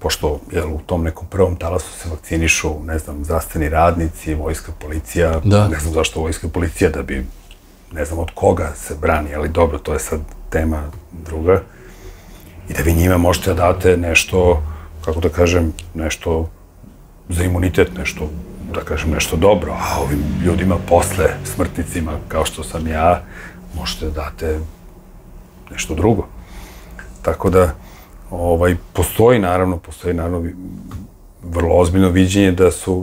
pošto u tom nekom prvom talasu se vakcinišu, ne znam, zdravstveni radnici, vojska, policija, ne znam zašto vojska, policija, da bi ne znam od koga se brani, ali dobro, to je sad tema druga, i da vi njima možete da date nešto, kako da kažem, nešto za imunitet, nešto, da kažem, nešto dobro, a ovim ljudima posle, smrtnicima, kao što sam ja, možete da date nešto drugo. Tako da, postoji naravno vrlo ozbiljno viđenje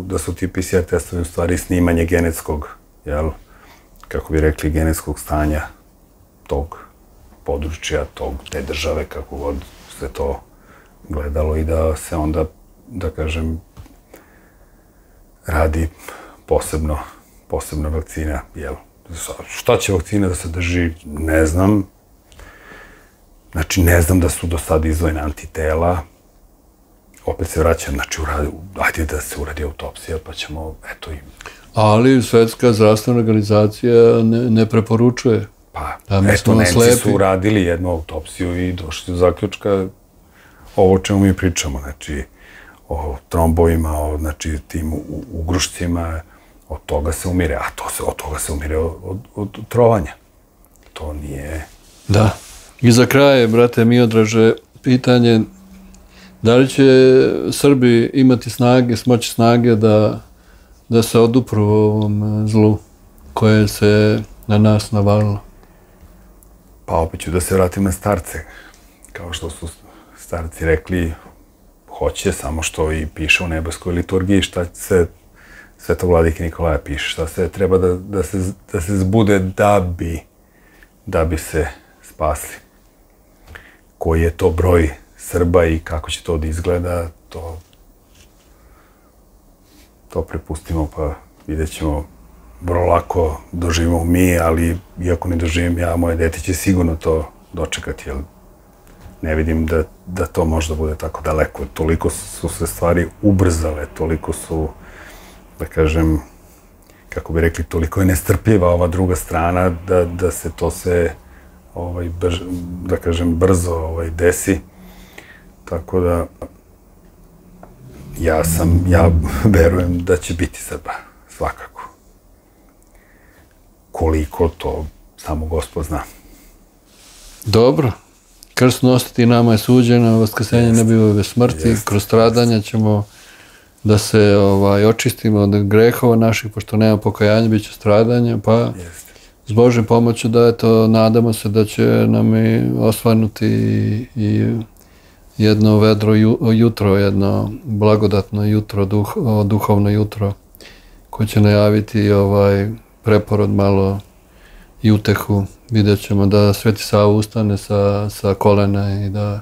da su ti PCR testovi u stvari snimanje genetskog, jel? Kako bi rekli, genetskog stanja tog područja, te države, kako god se to gledalo, i da se onda, da kažem, radi posebno posebna vakcina, jel? Šta će vakcina da sadrži, ne znam. Znači, ne znam da su do sada izdvojena antitela. Opet se vraćam, znači, ajde da se uradi autopsija, pa ćemo, eto i... Ali Svetska zdravstvena organizacija ne preporučuje. Pa, eto, Nemci su uradili jednu autopsiju i došli do zaključka ovo čemu mi pričamo, znači, o trombovima, o tim ugrušcima, od toga se umire, a od toga se umire od trovanja. To nije... Da. I za kraje, brate Miodraže, pitanje, da li će Srbi imati snage, smoći snage da se odupru ovom zlu koje se na nas navalilo? Pa opet ću da se vratim na starce. Kao što su starci rekli, hoće, samo što i piše u nebeskoj liturgiji šta se Svetog vladike Nikolaja piše, šta se treba da se zbude da bi se spasli. Koji je to broj Srba i kako će to da izgleda, to prepustimo pa vidjet ćemo. Vrlo lako doživimo mi, ali iako ne doživim ja, moje dete će sigurno to dočekati, jer ne vidim da to možda bude tako daleko. Toliko su se stvari ubrzale, toliko su, da kažem, kako bi rekli, toliko je nestrpljiva ova druga strana da se to sve, da kažem, brzo desi. Tako da, ja verujem da će biti Srba, svakako. Koliko to samo Gospod zna. Dobro. Krst nositi nama je suđeno, vaskrsenje nebivove smrti, kroz stradanja ćemo da se očistimo od grehova naših, pošto nema pokajanja, bit će stradanja, pa s Božjom pomoću da je to, nadamo se da će nam i osvanuti i jedno vedro jutro, jedno blagodatno jutro, duhovno jutro, koje će najaviti preporod malo i utehu. Vidjet ćemo da Sveti Sava ustane sa kolena i da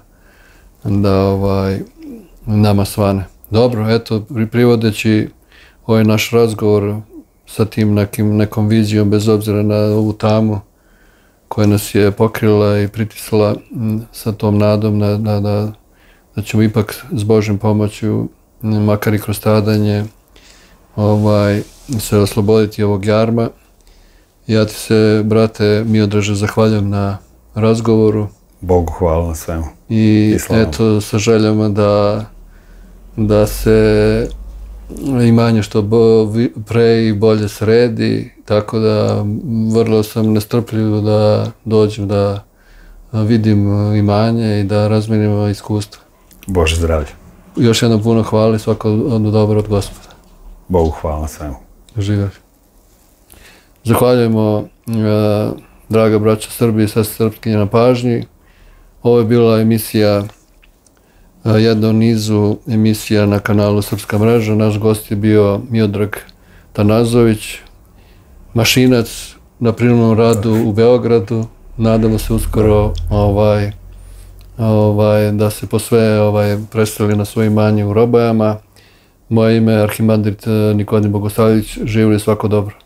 nama svane. Dobro, eto, privodeći ovaj naš razgovor sa tim nekom vizijom, bez obzira na ovu tamu koja nas je pokrila i pritisla, sa tom nadom da ćemo ipak s Božjom pomoću, makar i kroz stradanje, se osloboditi ovog jarma. Ja ti se, brate Miodraže, zahvaljam na razgovoru. Bogu hvala na svemu. I eto, sa željama da se imanje što pre i bolje sredi, tako da vrlo sam nestrpljiv da dođem da vidim imanje i da razmenimo iskustva. Bože zdravlje. Još jednom puno hvala i svako dobro od Gospoda. Bogu hvala na svemu. Živjeli. Zahvaljujemo, draga braća Srbi i sestre Srpkinje, na pažnji. Ovo je bila emisija, jedna u nizu emisija na kanalu Srpska mreža. Naš gost je bio Miodrag Tanazović, mašinac na prinudnom radu u Beogradu. Nadamo se uskoro da se posve preseli na svoje imanje u Robojama. Moje ime je Arhimandrit Nikodim Bogosavljević. Živjeli, svako dobro.